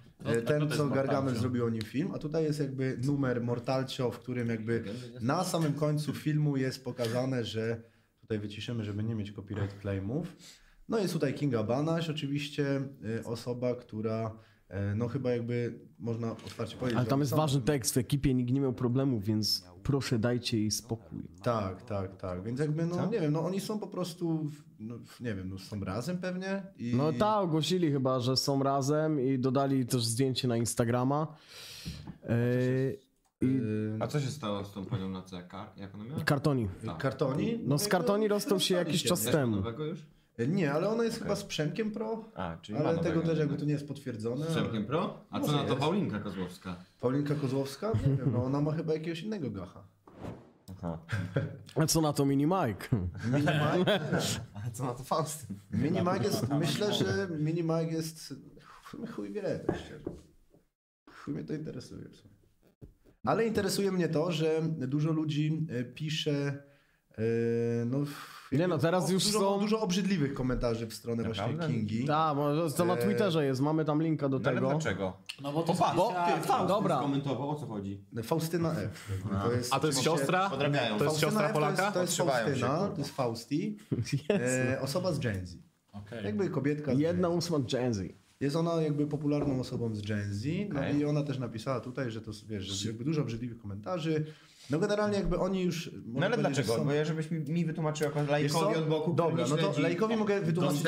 Ten, co Gargamel zrobił o nim film. A tutaj jest jakby numer Mortalcio, w którym jakby na samym końcu filmu jest pokazane, że... Tutaj wyciszymy, żeby nie mieć copyright claimów. No jest tutaj Kinga Banasz, oczywiście osoba, która... No chyba jakby można otwarcie powiedzieć. Ale tam jest ważny tekst, w ekipie nikt nie miał problemu, więc proszę dajcie jej spokój. Tak. Więc jakby no nie wiem, no oni są po prostu, są razem pewnie. No tak, ogłosili chyba, że są razem i dodali też zdjęcie na Instagrama. A co się stało z tą panią na CK? Jak ona miała? Kartoni. No. Kartoni? No z Kartoni rozstał się jakiś czas temu. Nie, ale ona jest chyba z Przemkiem Pro, ale tego też jakby to nie jest potwierdzone. Z Przemkiem Pro? A co na to Paulinka Kozłowska? Paulinka Kozłowska? Nie wiem, no ona ma chyba jakiegoś innego gacha. Aha. A co na to Mini Mike? Mini Mike? A co na to Faustyn? Mini Mike jest, myślę, że Mini Mike jest, chuj wie, tak szczerze. Chuj mnie to interesuje w sumie. Ale interesuje mnie to, że dużo ludzi pisze, teraz już są dużo obrzydliwych komentarzy w stronę właśnie Kingi. Tak, bo to na Twitterze jest, mamy tam linka do tego. Ale dlaczego? No bo to Faustyn skomentował, o co chodzi? Faustyna F. A to jest siostra? Podrabiają. To jest siostra Polaka? To jest Faustyna, to jest Fausti. Osoba z Gen Z. Jakby kobietka. 1/8 Gen Z. Jest ona jakby popularną osobą z Gen Z. No i ona też napisała tutaj, że to wiesz, jakby dużo obrzydliwych komentarzy. No generalnie jakby oni już... No ale dlaczego? Bo ja żebyś mi wytłumaczył jako laikowi od boku... Dobra, no to laikowi mogę wytłumaczyć...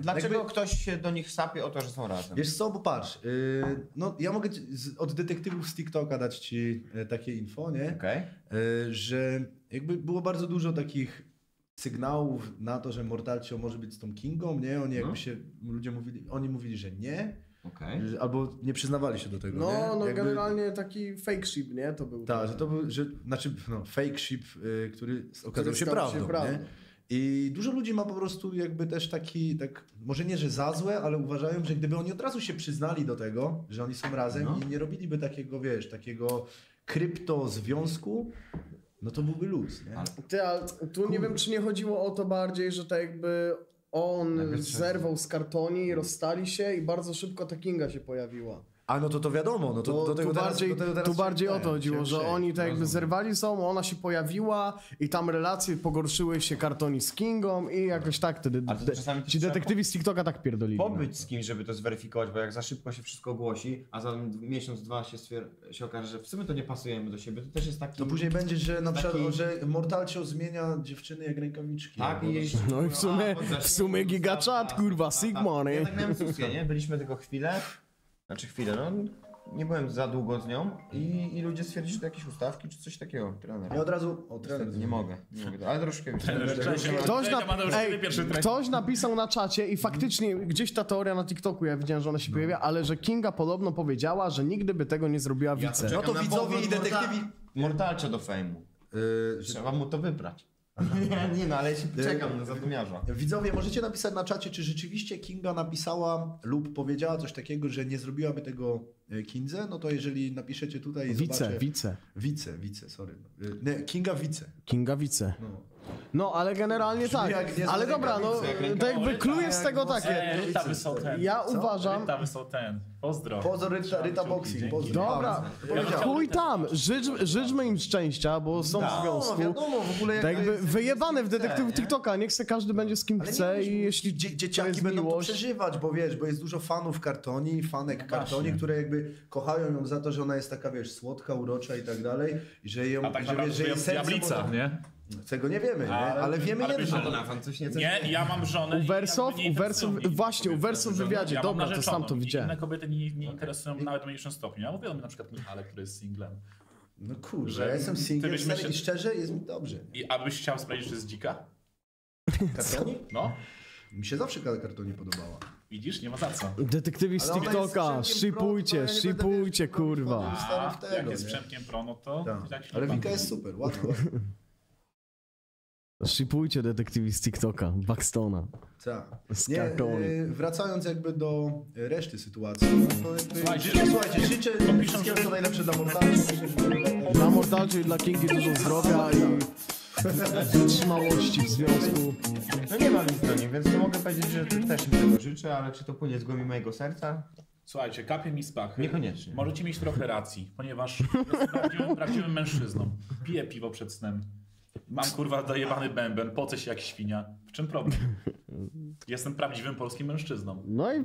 Dlaczego ktoś się do nich sapie o to, że są razem? Wiesz co, bo patrz, ja mogę od detektywów z TikToka dać ci takie info, nie? Że jakby było bardzo dużo takich sygnałów na to, że Mortalcio może być z tą Kingą, nie? Oni jakby się... Ludzie mówili... Oni mówili, że nie. Albo nie przyznawali się do tego. Generalnie taki fake ship, nie? To był. Tak, że to był. Fake ship, który okazał się prawdą. Nie? I dużo ludzi ma po prostu jakby też taki, może nie, że za złe, ale uważają, że gdyby oni od razu się przyznali do tego, że oni są razem i nie robiliby takiego, takiego kryptozwiązku, no to byłby luz. Nie? Tu nie wiem, czy nie chodziło o to bardziej, że tak jakby. On zerwał z Kartoni, rozstali się i bardzo szybko ta Kinga się pojawiła. A no to wiadomo, no to tego tu bardziej o to chodziło, że oni tak jakby zerwali są, ona się pojawiła i tam relacje pogorszyły się Kartoni z Kingą i jakoś tak wtedy ci detektywi z TikToka tak pierdolili. Pobyć z kimś, żeby to zweryfikować, bo jak za szybko się wszystko ogłosi, a za miesiąc, dwa się okaże, że w sumie to nie pasujemy do siebie, to też jest taki... To później będzie, że na przykład, że Mortalcio zmienia dziewczyny jak rękawiczki. Tak i... No i w sumie gigaczat, kurwa, Sigma, nie? Ja tak miałem sukcję, nie? Byliśmy tylko chwilę. Nie byłem za długo z nią i ludzie stwierdzili, że to jakieś ustawki czy coś takiego. Trener. Ja od razu o trener. Nie mogę, ale troszkę już. Ktoś napisał na czacie i faktycznie gdzieś ta teoria na TikToku, ja widziałem, że ona się pojawia, ale że Kinga podobno powiedziała, że nigdy by tego nie zrobiła wice. No to widzowie i detektywi... Mortalcio do fejmu. Trzeba mu to wybrać. Ale ja się czekam na zadumiarza. Widzowie, możecie napisać na czacie, czy rzeczywiście Kinga napisała lub powiedziała coś takiego, że nie zrobiłaby tego Kindze? No to jeżeli napiszecie tutaj... Kinga Wice. No, ale generalnie tak. Ale dobra, to jakby clue jest z tego takie. Ja uważam... Ryta są ten. Pozdro. Ryta Boxing. Dobra, chuj tam. Życzmy im szczęścia, bo są w związku. Wiadomo, w ogóle tak jakby wyjebane w detektywu TikToka. Niech se każdy będzie z kim chce i jeśli dzieciaki będą to przeżywać, bo wiesz, bo jest dużo fanów Kartoni, fanek Kartoni, które jakby kochają ją za to, że ona jest taka, wiesz, słodka, urocza i tak dalej. I że jej serce... Czego nie wiemy, ale, nie? Ale wiemy jedno. Nie, ja mam żonę. U Wersów w wywiadzie, dobra, to sam to widziałem. Inne kobiety nie interesują nawet w mniejszym stopniu. Ja mówiłem na przykład Michale, który jest singlem. No kurczę, ja jestem singlem i szczerze jest mi dobrze. I abyś chciał sprawdzić, czy jest dzika? Kartoni? No. Mi się zawsze Kartoni podobała. Widzisz, nie ma za co. Detektywi z TikToka, shipujcie, kurwa. Jak jest Przemkiem Pro, no to... Ale Wika jest super, łatwo. Shipujcie detektywi z TikToka, Buxtona. Tak. Wracając jakby do reszty sytuacji. Słuchajcie, życzę wszystkiego co najlepsze dla Mortalcio. Dla Mortalcio i dla Kingi dużo zdrowia i wytrzymałości w związku. No nie mam nic do niej, więc nie mogę powiedzieć, że też mi tego życzę, ale czy to płynie z głębi mojego serca? Słuchajcie, kapie mi z pachy. Niekoniecznie. Możecie mieć trochę racji, ponieważ jestem prawdziwym mężczyzną. Piję piwo przed snem. Mam kurwa dojebany bęben, pocę się jak świnia. W czym problem? Jestem prawdziwym polskim mężczyzną. No i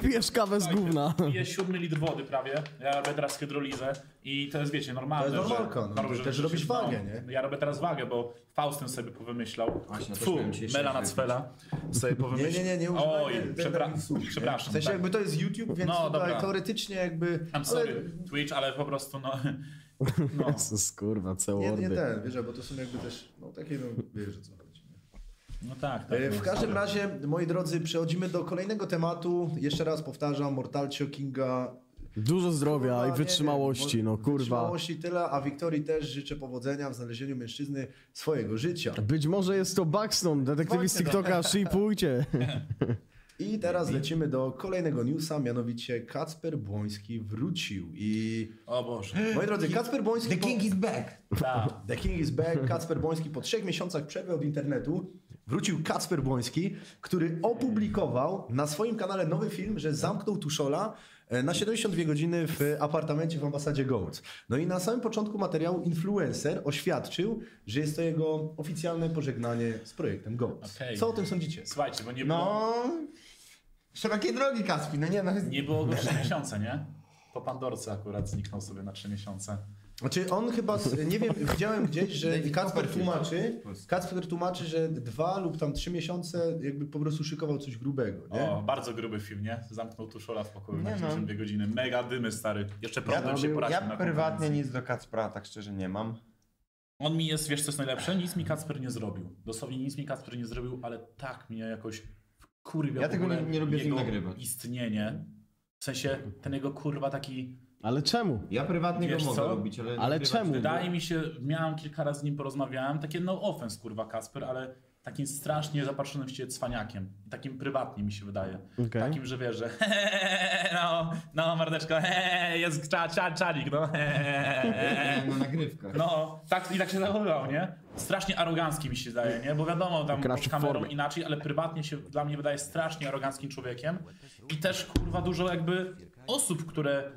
pijesz kawę z gówna. Piję 7 litr wody prawie. Ja robię teraz hydrolizę i to jest, wiecie, normalne. To jest normalka, no. Ty też robisz wagę, nie? Ja robię teraz wagę, bo Faustyn sobie powymyślał. Tfu, mela na cwela. Sobie powymyślał. Nie używaj. Oj, przepraszam. W sensie jakby to jest YouTube, więc no, dobra. Teoretycznie jakby... I'm sorry, Twitch, ale po prostu no... No. Jezus, kurwa, całe orby. Nie ten, wiesz, bo to są jakby też, no takie, no wiesz, co chodzi. No tak, tak. W każdym razie, moi drodzy, przechodzimy do kolejnego tematu. Jeszcze raz powtarzam, Mortalcio, Kinga. Dużo zdrowia i wytrzymałości, no kurwa. Wytrzymałości tyle, a Wiktorii też życzę powodzenia w znalezieniu mężczyzny swojego życia. Być może jest to Buxton, detektywi z TikToka, shipujcie. I teraz lecimy do kolejnego newsa, mianowicie Kacper Błoński wrócił i... O Boże. Moi drodzy, Kacper Błoński... The King is back. Ta. The King is back. Kacper Błoński po 3 miesiącach przerwy od internetu wrócił Kacper Błoński, który opublikował na swoim kanale nowy film, że zamknął Tuszola na 72 godziny w apartamencie w ambasadzie Goats. No i na samym początku materiału influencer oświadczył, że jest to jego oficjalne pożegnanie z projektem Goats. Okay. Co o tym sądzicie? Słuchajcie, bo nie było... No... Szerokiej drogi, Kaspi, no nie no. Nie było go 3 miesiące, nie? Po Pandorce akurat zniknął sobie na 3 miesiące. Znaczy on chyba, nie wiem, widziałem gdzieś, że Kacper tłumaczy, że 2 lub tam 3 miesiące jakby po prostu szykował coś grubego, nie? O, bardzo gruby film, nie? Zamknął Tuszola w pokoju na 72 godziny. Mega dymy, stary. Jeszcze problem się poradził. Ja prywatnie nic do Kacpra tak szczerze nie mam. On mi jest, wiesz co jest najlepsze? Nic mi Kacper nie zrobił. Dosłownie nic mi Kacper nie zrobił, ale tak mnie jakoś... Kurwa, ja tego nie lubię z nim nagrywać. Istnienie. W sensie ten jego kurwa taki... Ale czemu? Ja prywatnie go mogę robić, ale czemu? Wydaje mi się, miałem kilka razy z nim porozmawiałem, takie no offense kurwa Kacper, ale takim strasznie zapatrzonym w ciebie cwaniakiem. Takim prywatnie mi się wydaje. Okay. Takim, że wiesz, że no mordeczko, jest czanik, no. Na nagrywkach. No, tak, i tak się zachowywał, nie? Strasznie arogancki mi się zdaje, nie? Bo wiadomo, tam pod kamerą inaczej, ale prywatnie się dla mnie wydaje strasznie aroganckim człowiekiem. I też kurwa dużo jakby osób, które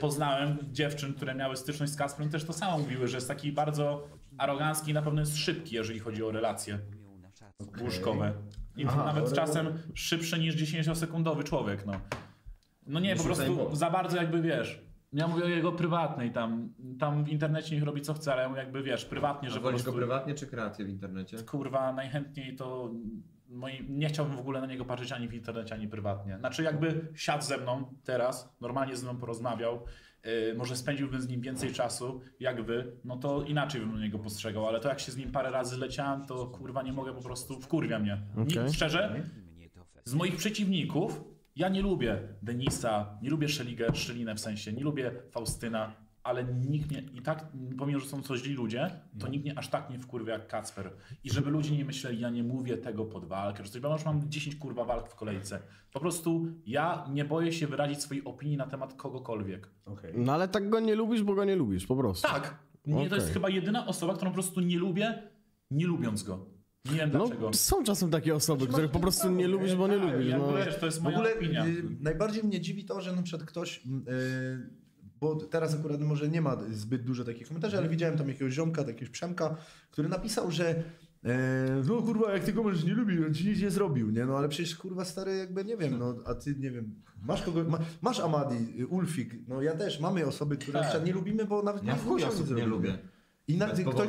poznałem, dziewczyn, które miały styczność z Kacprem, też to samo mówiły, że jest taki bardzo arogancki i na pewno jest szybki, jeżeli chodzi o relacje łóżkowe. I nawet czasem szybszy niż 10-sekundowy człowiek, no. No nie, po prostu za bardzo jakby wiesz. Ja mówię o jego prywatnej tam w internecie niech robi co chce, ale jakby wiesz, prywatnie, że po prostu... go prywatnie czy kreację w internecie? Kurwa, najchętniej to... Nie chciałbym w ogóle na niego patrzeć ani w internecie, ani prywatnie. Znaczy jakby siadł ze mną teraz, normalnie ze mną porozmawiał, może spędziłbym z nim więcej czasu jak wy, no to inaczej bym do niego postrzegał, ale to jak się z nim parę razy leciałem, to kurwa nie mogę po prostu, wkurwia mnie. Okay. Szczerze, z moich przeciwników ja nie lubię Denisa, nie lubię Shellinę w sensie, nie lubię Faustyna, ale nikt mnie i tak, pomimo że są coś źli ludzie, to nikt mnie aż tak nie wkurwia jak Kacper. I żeby ludzie nie myśleli, ja nie mówię tego pod walkę, że coś, bo już mam 10 kurwa walk w kolejce. Po prostu ja nie boję się wyrazić swojej opinii na temat kogokolwiek. Okay. No ale tak go nie lubisz, bo go nie lubisz, po prostu. Tak. Okay. To jest chyba jedyna osoba, którą po prostu nie lubię, nie lubiąc go. Nie wiem dlaczego. No, są czasem takie osoby, których po prostu nie lubisz, bo nie lubisz. Ja no. Wiesz, to jest moja opinia. Najbardziej mnie dziwi to, że na przykład ktoś... Bo teraz akurat może nie ma zbyt dużo takich komentarzy, ale widziałem tam jakiegoś ziomka, jakiegoś Przemka, który napisał, że no kurwa, jak ty go możesz nie lubił, on ci nic nie zrobił, nie? No ale przecież kurwa stary jakby, nie wiem, no a ty, nie wiem, masz kogoś, masz Amadi, Ulfik, no ja też, mamy osoby, które nie lubimy, bo nawet nie lubię. I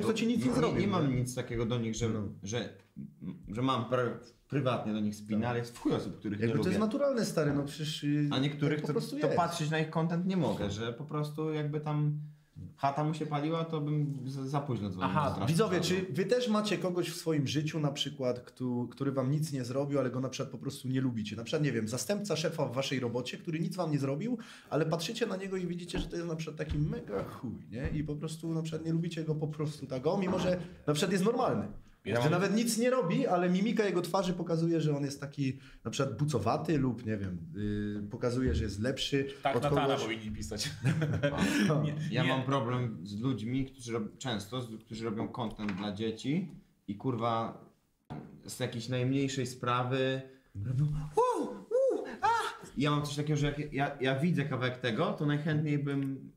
kto ci nic nie zrobił. Nie mam nic takiego do nich, że mam prywatnie do nich spinę, tak. Ale jest w chuj osób, których nie lubię. To jest naturalne, stary, no przecież... A niektórych tak to patrzeć na ich content nie mogę, że po prostu jakby tam... Chata mu się paliła, to bym za późno dzwonił. Aha, widzowie, czy wy też macie kogoś w swoim życiu na przykład, który wam nic nie zrobił, ale go na przykład po prostu nie lubicie? Na przykład, nie wiem, zastępca szefa w waszej robocie, który nic wam nie zrobił, ale patrzycie na niego i widzicie, że to jest na przykład taki mega chuj, nie? I po prostu na przykład nie lubicie go po prostu tego, mimo że na przykład jest normalny. Że nawet nic nie robi, ale mimika jego twarzy pokazuje, że on jest taki na przykład bucowaty lub nie wiem, pokazuje, że jest lepszy. Tak, od Natana powinni pisać. Ja mam problem z ludźmi, którzy robią content dla dzieci i kurwa z jakiejś najmniejszej sprawy robią ja mam coś takiego, że jak ja widzę kawałek tego, to najchętniej bym...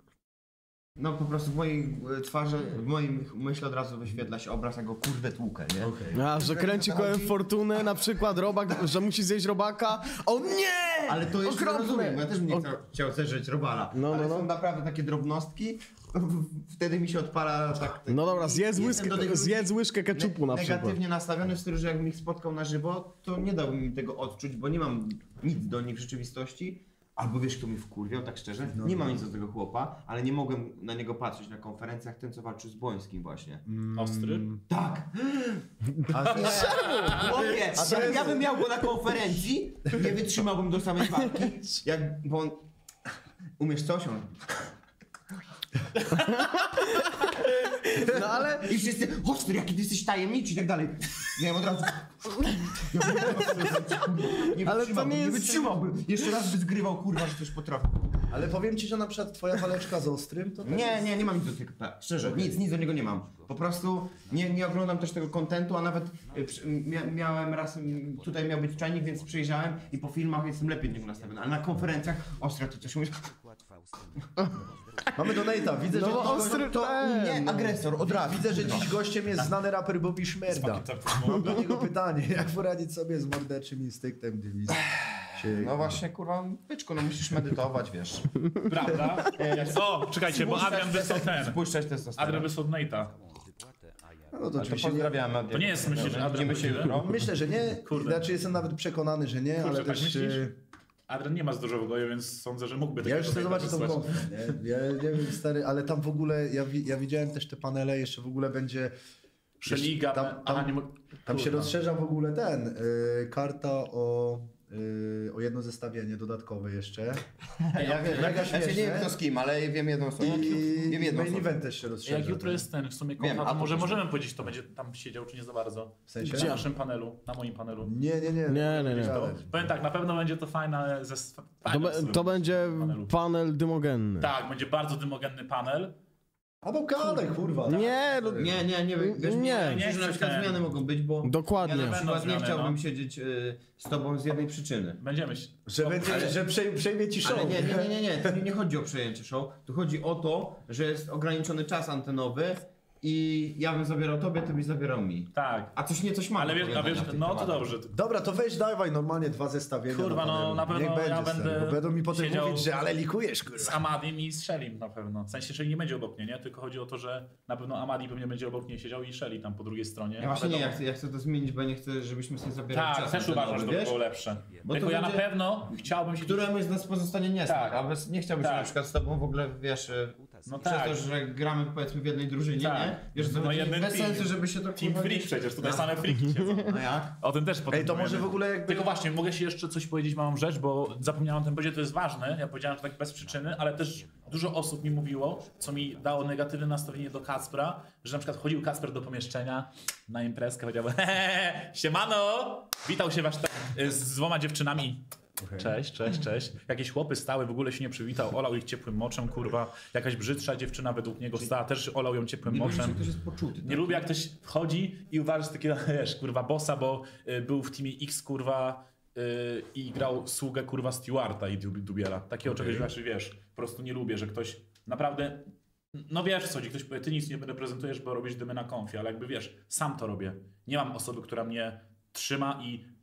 No po prostu w mojej twarzy, w moim myśli od razu wyświetla się obraz tego kurde tłukę, nie? Okay. A, że kręci kołem fortunę, na przykład robak, że musi zjeść robaka. O nie! Ale to jest rozumiem, ja też bym nie chciał zeżreć robala. Ale są naprawdę takie drobnostki, wtedy mi się odpala tak... No dobra, zjedz łyżkę keczupu na przykład. Negatywnie nastawiony w stylu, że jakbym ich spotkał na żywo, to nie dałbym mi tego odczuć, bo nie mam nic do nich w rzeczywistości. Albo wiesz, kto mnie wkurwiał, tak szczerze? No, nie mam nic do tego chłopa, ale nie mogłem na niego patrzeć na konferencjach, ten co walczył z Błońskim właśnie. Ostry? Tak! Chłopie, ja bym miał go na konferencji, nie wytrzymałbym do samej walki, bo on... Umiesz coś? On... No ale... I wszyscy, Ostry, jaki ty jesteś tajemniczy i tak dalej. Ja od razu... Ale to nie wytrzymałbym. Jeszcze raz by zgrywał, kurwa, że coś potrafi. Ale powiem ci, że na przykład twoja waleczka z Ostrym to... Nie mam nic do tego. Szczerze, nic do niego nie mam. Po prostu nie oglądam też tego kontentu, a nawet miałem raz... Tutaj miał być czajnik, więc przejrzałem i po filmach jestem lepiej niż nastawiony. Ale na konferencjach Ostra to coś mówisz... Mamy donate'a, widzę, że Ostry to nie agresor, od razu. Widzę, że dziś gościem jest znany raper Bobby Szmerda. Mam do niego pytanie, jak poradzić sobie z morderczym instynktem dywizji? No właśnie, kurwa, byczku, no musisz medytować, wiesz. Prawda? O, czekajcie, bo Adrian wysłał ten. Spuszczać testosteron. Adrian wysłał donate'a. No to oczywiście pozdrawiamy. To nie jest, myślę, że Adrian by się jutro. Myślę, że nie, znaczy jestem nawet przekonany, że nie, ale też... Adren nie ma zdrożowego, więc sądzę, że mógłby... Ja już chcę zobaczyć tą konfę, nie? Ja nie wiem, stary, ale tam w ogóle, ja widziałem też te panele, jeszcze w ogóle będzie... Przeliga, tam się rozszerza w ogóle ten, karta o jedno zestawienie dodatkowe jeszcze. Ja nie wiem kto z kim, ale wiem jedną osobę. Main event też się rozszerza. Jak jutro jest ten, w sumie kocha, może możemy powiedzieć, kto będzie tam siedział, czy nie za bardzo. W sensie? Na naszym panelu, na moim panelu. Nie. Powiem tak, na pewno będzie to fajne to będzie panel dymogenny. Tak, będzie bardzo dymogenny panel. Albo kadek, kurwa. Nie. Że na przykład zmiany mogą być, bo dokładnie. Ja na przykład nie chciałbym siedzieć z tobą z jednej przyczyny. Będziemy się... Że przejmie ci show. Ale nie. Tu nie chodzi o przejęcie show. Tu chodzi o to, że jest ograniczony czas antenowy i ja bym zabierał tobie, ty byś zabierał mi. Tak. A coś nie, coś ma. Ale wiesz, no to dobrze. Dobra, to weź dawaj normalnie dwa zestawienia. Kurwa, no na pewno niech ja będę. Bo będą mi potem mówić, że ale likujesz, kurwa. Z Amadim i z Shellim na pewno. W sensie, Shelly nie będzie obok mnie, nie? Tylko chodzi o to, że na pewno Amadi pewnie będzie obok mnie siedział i Shelly tam po drugiej stronie. Ja właśnie ja chcę to zmienić, bo nie chcę, żebyśmy sobie zabierali czas. Tak, też uważam, że to było lepsze. Bo tylko ja na pewno chciałbym się... Któremuś z nas pozostanie niesmak, a nie chciałbym się na przykład z tobą w ogóle, wiesz... No przez to, że gramy powiedzmy w jednej drużynie, nie? Wiesz, to bez sensu, żeby się to... Team Freak przecież, tutaj same freaki siedzą. No jak? O tym też potem. Ej, to może w ogóle jakby... Tylko właśnie, mogę się jeszcze coś powiedzieć, małą rzecz, bo zapomniałem o tym powiedzieć, to jest ważne. Ja powiedziałem, że tak bez przyczyny, ale też dużo osób mi mówiło, co mi dało negatywne nastawienie do Kacpra, że na przykład chodził Kacper do pomieszczenia na imprezkę, powiedział siemano! Witał się wasz z dwoma dziewczynami. Okay. Cześć. Jakieś chłopy stały, w ogóle się nie przywitał, olał ich ciepłym moczem, kurwa. Jakaś brzydsza dziewczyna według niego stała, też olał ją ciepłym moczem. Ktoś jest poczuty, tak? Nie lubię, jak ktoś wchodzi i uważa, że takiego, wiesz, kurwa, bossa, bo był w teamie X, kurwa, i grał sługę, kurwa, Stewarta i Dubiela. Takiego czegoś, znaczy, wiesz, po prostu nie lubię, że ktoś naprawdę... No wiesz co, ktoś powie, ty nic nie reprezentujesz, bo robisz dymy na konfie, ale jakby, wiesz, sam to robię. Nie mam osoby, która mnie trzyma i...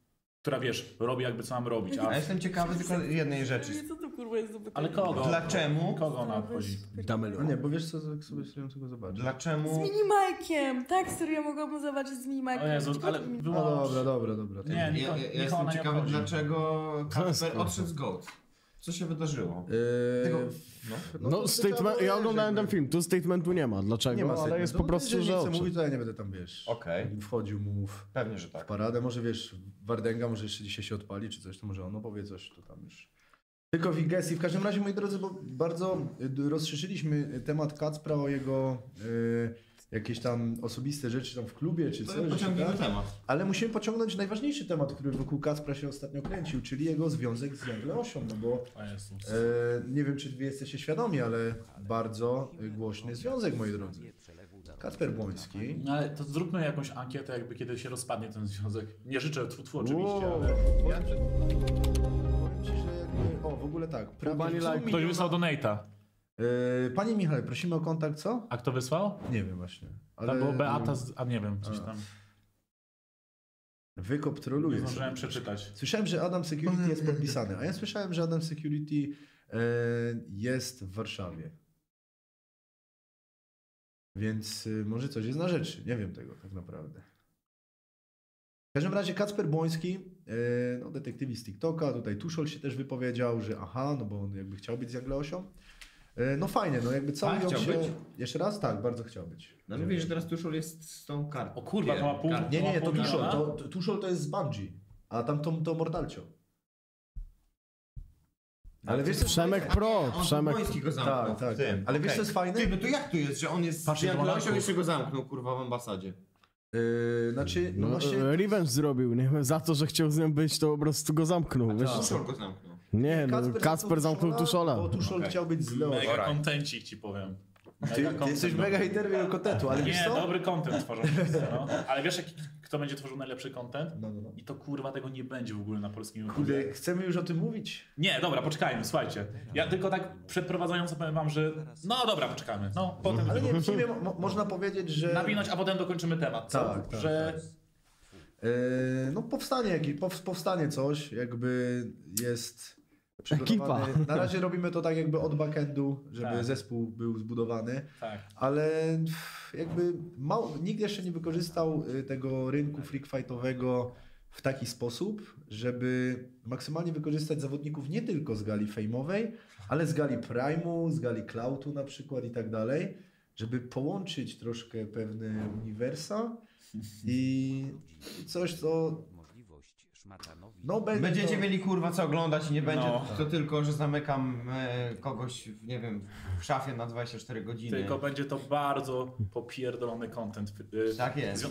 która wiesz, robi jakby co mam robić. A ja jestem ciekawy tylko jednej rzeczy. Co to kurwa jest do pytania? Ale kogo? Dlaczego? Kogo ona obchodzi? A nie, bo wiesz co, jak sobie serio tego zobaczę. Dlaczego? Z Mini Mike'iem! Tak, serio mogłabym zobaczyć z Mini Mike'iem. O Jezu, ale było... No dobra. Nie, ja jestem ciekawy dlaczego Kacper odszedł z Goats. Co się wydarzyło? Ja oglądałem ten film, tu statementu nie ma. Dlaczego? Nie ma, ale jest po prostu, że nie chcę mówić, to ja nie będę tam, wiesz, wchodził mu w, pewnie, że tak. W paradę. Może wiesz, Wardęga może jeszcze dzisiaj się odpali czy coś, to może ono powie coś, to tam już. Tylko w Igesi. W każdym razie, moi drodzy, bo bardzo rozszerzyliśmy temat Kacpra o jego jakieś tam osobiste rzeczy tam w klubie czy coś. Pociągniemy temat. Ale musimy pociągnąć najważniejszy temat, który wokół Kacpra się ostatnio kręcił, czyli jego związek z Węgleosią, no bo nie wiem, czy wy jesteście świadomi, ale bardzo głośny związek, moi drodzy. Kacper Błoński. No ale to zróbmy jakąś ankietę, jakby kiedy się rozpadnie ten związek. Nie życzę tfu oczywiście, ale... Powiem ci, że... O, w ogóle tak. Ktoś wysłał donate'a. Panie Michale, prosimy o kontakt, co? A kto wysłał? Nie wiem właśnie. Ale... Tam było Beata, a nie wiem, coś tam. Wykop troluje. Nie zdążyłem przeczytać. Słyszałem, że Adam Security jest podpisany, a ja słyszałem, że Adam Security jest w Warszawie. Więc może coś jest na rzeczy. Nie wiem tego tak naprawdę. W każdym razie Kacper Błoński, no, detektywi z TikToka, tutaj Tuszol się też wypowiedział, że aha, no bo on jakby chciał być z Jagleosią. No fajnie, no jakby cały ją się... Być? Jeszcze raz? Tak, bardzo chciał być. No mówię, że teraz Tuszol jest z tą kartą. O kurwa, to ma pół... Nie, to Tuszol. Tuszol to jest z Bungie, a tam to Mortalcio. Ale wiesz, Przemek Pro, Przemek... Błoński go zamknął. Tak, tak. Ale wiesz, co jest fajne? Ty, no to jak tu jest, że on jest... Patrz, Jagleosią jeszcze go zamknął, kurwa, w ambasadzie. Znaczy... No właśnie... Revenge zrobił, nie? Za to, że chciał z nim być, to po prostu go zamknął. Tuszol go zamknął. Nie, Kacper zamknął Tuszola. Bo Tuszol chciał być z Leo. Mega kontencik ci powiem. Ty jesteś mega hejterem kontentu, ale wiesz co? Nie, dobry kontent tworzą wszyscy, no. Ale wiesz, kto będzie tworzył najlepszy kontent? No. I to kurwa tego nie będzie w ogóle na polskim YouTubie. Chcemy już o tym mówić? Nie, dobra, poczekajmy, słuchajcie. Ja tylko tak przedprowadzająco powiem wam, że no dobra, poczekamy. No, potem ale nie, w sumie można powiedzieć, że... Nawinąć, a potem dokończymy temat, co? Tak, że... No powstanie coś, jakby jest... Ekipa. Na razie robimy to tak jakby od backendu, żeby zespół był zbudowany, ale jakby nikt jeszcze nie wykorzystał tego rynku freak fightowego w taki sposób, żeby maksymalnie wykorzystać zawodników nie tylko z gali fejmowej, ale z gali prime'u, z gali cloutu na przykład i tak dalej, żeby połączyć troszkę pewne uniwersa i coś, co... No, będziecie mieli kurwa co oglądać i nie będzie to tylko, że zamykam kogoś, nie wiem, w szafie na 24 godziny. Tylko będzie to bardzo popierdolony content. Tak jest.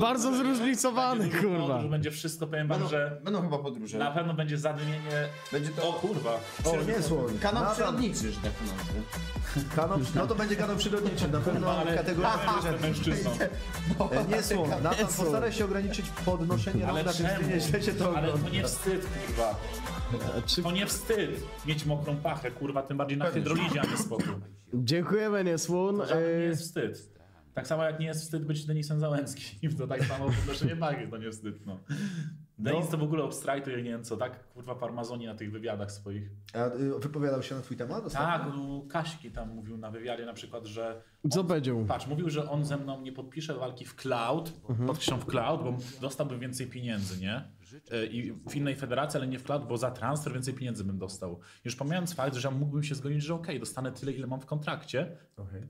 Bardzo zróżnicowany kurwa. Podróż, będzie wszystko, powiem wam, że... Będą chyba podróże. Na pewno będzie zadymienie... Będzie to... O kurwa. O, nie słoń. Kanał przyrodniczy, że tak powiem. No to będzie kanał przyrodniczy, na pewno kategoria mężczyzną. Nie słoń. Natan, postaraj się ograniczyć podnoszenie rąk. Ale to nie wstyd, kurwa. To nie wstyd mieć mokrą pachę, kurwa, tym bardziej na hydrolizie, a nie spokój. Dziękujemy, Niesłun. To nie jest wstyd. Tak samo jak nie jest wstyd być Denisem Załęckim, to tak samo podnoszenie pachy, to nie wstyd, no. Denis to w ogóle obstrajtuje, nie wiem co, tak? Kurwa, Parmazoni na tych wywiadach swoich. A wypowiadał się na twój temat ostatnio? Tak, u Kaśki tam mówił na wywiadzie na przykład, że... Co powiedział? Patrz, mówił, że on ze mną nie podpisze walki w cloud, podpiszą w cloud, bo dostałbym więcej pieniędzy, nie? I w innej federacji, ale nie w cloud, bo za transfer więcej pieniędzy bym dostał. Już pomijając fakt, że mógłbym się zgodzić, że okej, dostanę tyle, ile mam w kontrakcie,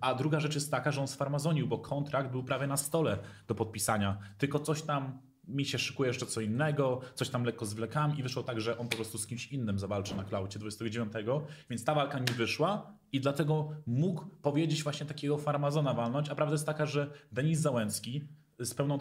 a druga rzecz jest taka, że on sfarmazonił, bo kontrakt był prawie na stole do podpisania, tylko coś tam... Mi się szykuje jeszcze co innego, coś tam lekko zwlekam i wyszło tak, że on po prostu z kimś innym zawalczy na klaucie 29, więc ta walka nie wyszła i dlatego mógł powiedzieć właśnie takiego farmazona walnąć, a prawda jest taka, że Denis Załęcki z pełną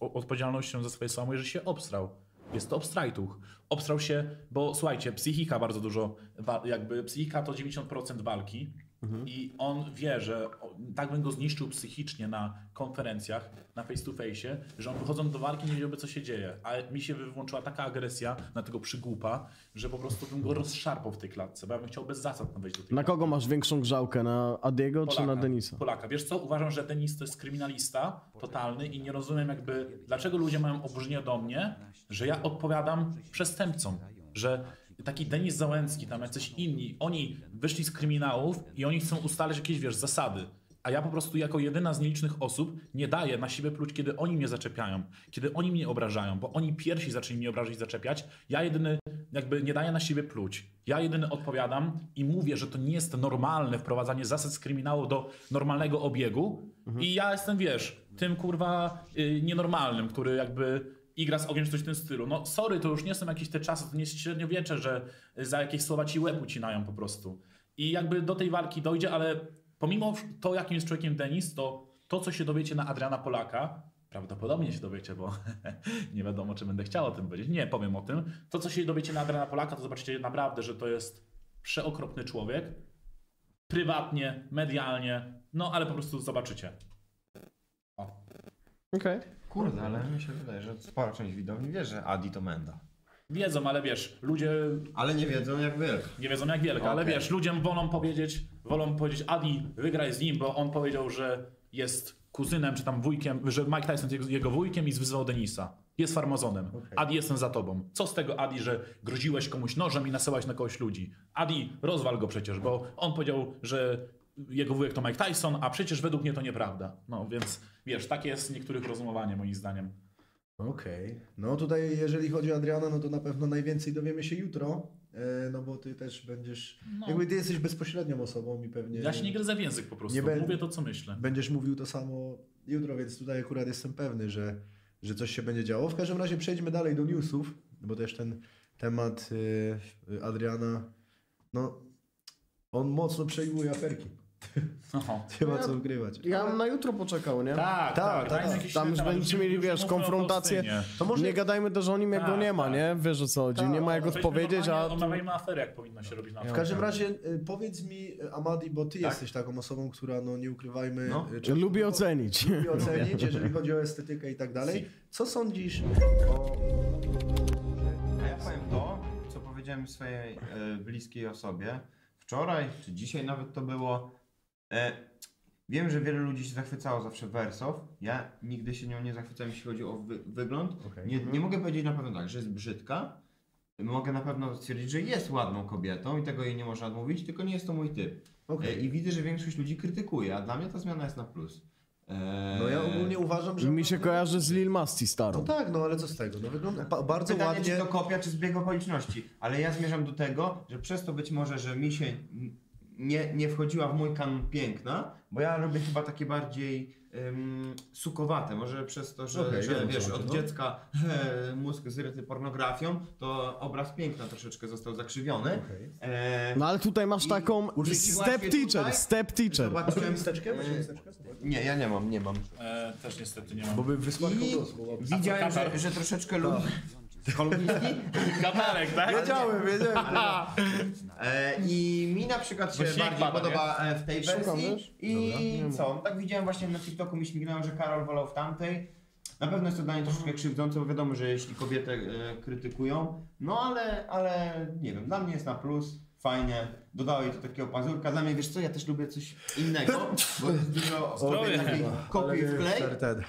odpowiedzialnością za swoje słowa, że się obstrał. Jest to obstrajtuch. Obstrał się, bo słuchajcie, psychika bardzo dużo, jakby psychika to 90% walki, Mhm. I on wie, że tak bym go zniszczył psychicznie na konferencjach, na face to face, że on wychodząc do walki nie wiedziałby co się dzieje. A mi się wyłączyła taka agresja na tego przygłupa, że po prostu bym go rozszarpał w tej klatce, bo ja bym chciał bez zasad wejść do tej klatki. Kogo masz większą grzałkę? Na Adiego Polaka, czy na Denisa? Polaka. Wiesz co? Uważam, że Denis to jest kryminalista totalny i nie rozumiem jakby, dlaczego ludzie mają oburzenie do mnie, że ja odpowiadam przestępcom, że taki Denis Załęcki, tam jacyś inni, oni wyszli z kryminałów i oni chcą ustalać jakieś, wiesz, zasady. A ja po prostu jako jedyna z nielicznych osób nie daję na siebie pluć, kiedy oni mnie zaczepiają, kiedy oni mnie obrażają, bo oni pierwsi zaczęli mnie obrażać i zaczepiać. Ja jedyny jakby nie daję na siebie pluć. Ja jedyny odpowiadam i mówię, że to nie jest normalne wprowadzanie zasad z kryminału do normalnego obiegu. Mhm. I ja jestem, wiesz, tym kurwa nienormalnym, który jakby... igra z ogniem, coś w tym stylu. No sorry, to już nie są jakieś te czasy, to nie jest średniowiecze, że za jakieś słowa ci łeb ucinają po prostu. I jakby do tej walki dojdzie, ale pomimo to, jakim jest człowiekiem Denis, to co się dowiecie na Adriana Polaka, prawdopodobnie się dowiecie, bo nie wiadomo, czy będę chciał o tym powiedzieć, nie powiem o tym. To, co się dowiecie na Adriana Polaka, to zobaczycie naprawdę, że to jest przeokropny człowiek. Prywatnie, medialnie, no ale po prostu zobaczycie. Okej. Okay. Kurde, ale mi się wydaje, że spora część widowni wie, że Adi to menda. Wiedzą, ale wiesz, ludzie... Ale nie wiedzą jak wielka. Nie wiedzą jak wielka, okay. Ale wiesz, ludziom wolą powiedzieć Adi, wygraj z nim, bo on powiedział, że jest kuzynem czy tam wujkiem, że Mike Tyson jest jego wujkiem i zwyzywał Denisa. Jest farmazonem. Okay. Adi, jestem za tobą. Co z tego, Adi, że groziłeś komuś nożem i nasyłałeś na kogoś ludzi? Adi, rozwal go przecież, bo on powiedział, że... jego wujek to Mike Tyson, a przecież według mnie to nieprawda. No więc wiesz, takie jest niektórych rozumowanie moim zdaniem. Okej. Okay. No tutaj jeżeli chodzi o Adriana, no to na pewno najwięcej dowiemy się jutro, no bo ty też będziesz, no. Jakby ty jesteś bezpośrednią osobą i pewnie... Ja się nie gryzę w język po prostu, mówię to co myślę. Będziesz mówił to samo jutro, więc tutaj akurat jestem pewny, że coś się będzie działo. W każdym razie przejdźmy dalej do newsów, bo też ten temat Adriana, no on mocno przejmuje aferki. Nie ma co ugrywać. Ja bym na jutro poczekał, nie? Tak. Tam już będziemy mieli, wiesz, konfrontację. To może... Nie gadajmy też o nim, jak go nie ma, nie? Wiesz o co chodzi, nie ma jak odpowiedzieć, a... Omawiajmy aferę, jak powinno się robić na aferę. W każdym razie powiedz mi, Amadi, bo ty jesteś taką osobą, która, no nie ukrywajmy... No. Lubi ocenić. Lubi ocenić, jeżeli chodzi o estetykę i tak dalej. Co sądzisz o... A ja powiem to, co powiedziałem swojej bliskiej osobie. Wczoraj, czy dzisiaj nawet to było... Wiem, że wiele ludzi się zachwycało zawsze Wersow. Ja nigdy się nią nie zachwycam, jeśli chodzi o wygląd. Okay. Nie mogę powiedzieć na pewno tak, że jest brzydka. Mogę na pewno stwierdzić, że jest ładną kobietą i tego jej nie można odmówić, tylko nie jest to mój typ. Okay. I widzę, że większość ludzi krytykuje, a dla mnie ta zmiana jest na plus. No ja ogólnie uważam, że... Mi się kojarzy z Lil Masti starą. No tak, no ale co z tego? No wygląda bardzo pytanie, ładnie. Czy to kopia, czy zbieg okoliczności. Ale ja zmierzam do tego, że przez to być może, że mi się... Nie wchodziła w mój kanon piękna, bo ja robię chyba takie bardziej sukowate, może przez to, że, okay, że wiesz, od dziecka mózg zryty pornografią, to obraz piękna troszeczkę został zakrzywiony. Okay. No ale tutaj masz taką step teacher. Zobaczyłem... Nie, ja nie mam. Też niestety nie mam. Bo bym wysłał widziałem, że troszeczkę ludzi... Kolumniski? Katarek, tak? Wiedziałem. I mi na przykład się bardziej podoba w tej wersji. I co? Tak widziałem właśnie na TikToku, mi śmignęło, że Karol wolał w tamtej. Na pewno jest to dla mnie troszeczkę krzywdzące, bo wiadomo, że jeśli kobiety krytykują, no ale nie wiem, dla mnie jest na plus. Fajnie, dodało jej to takiego pazurka. Dla mnie, wiesz co, ja też lubię coś innego, bo jest dużo takiej kopii w klej.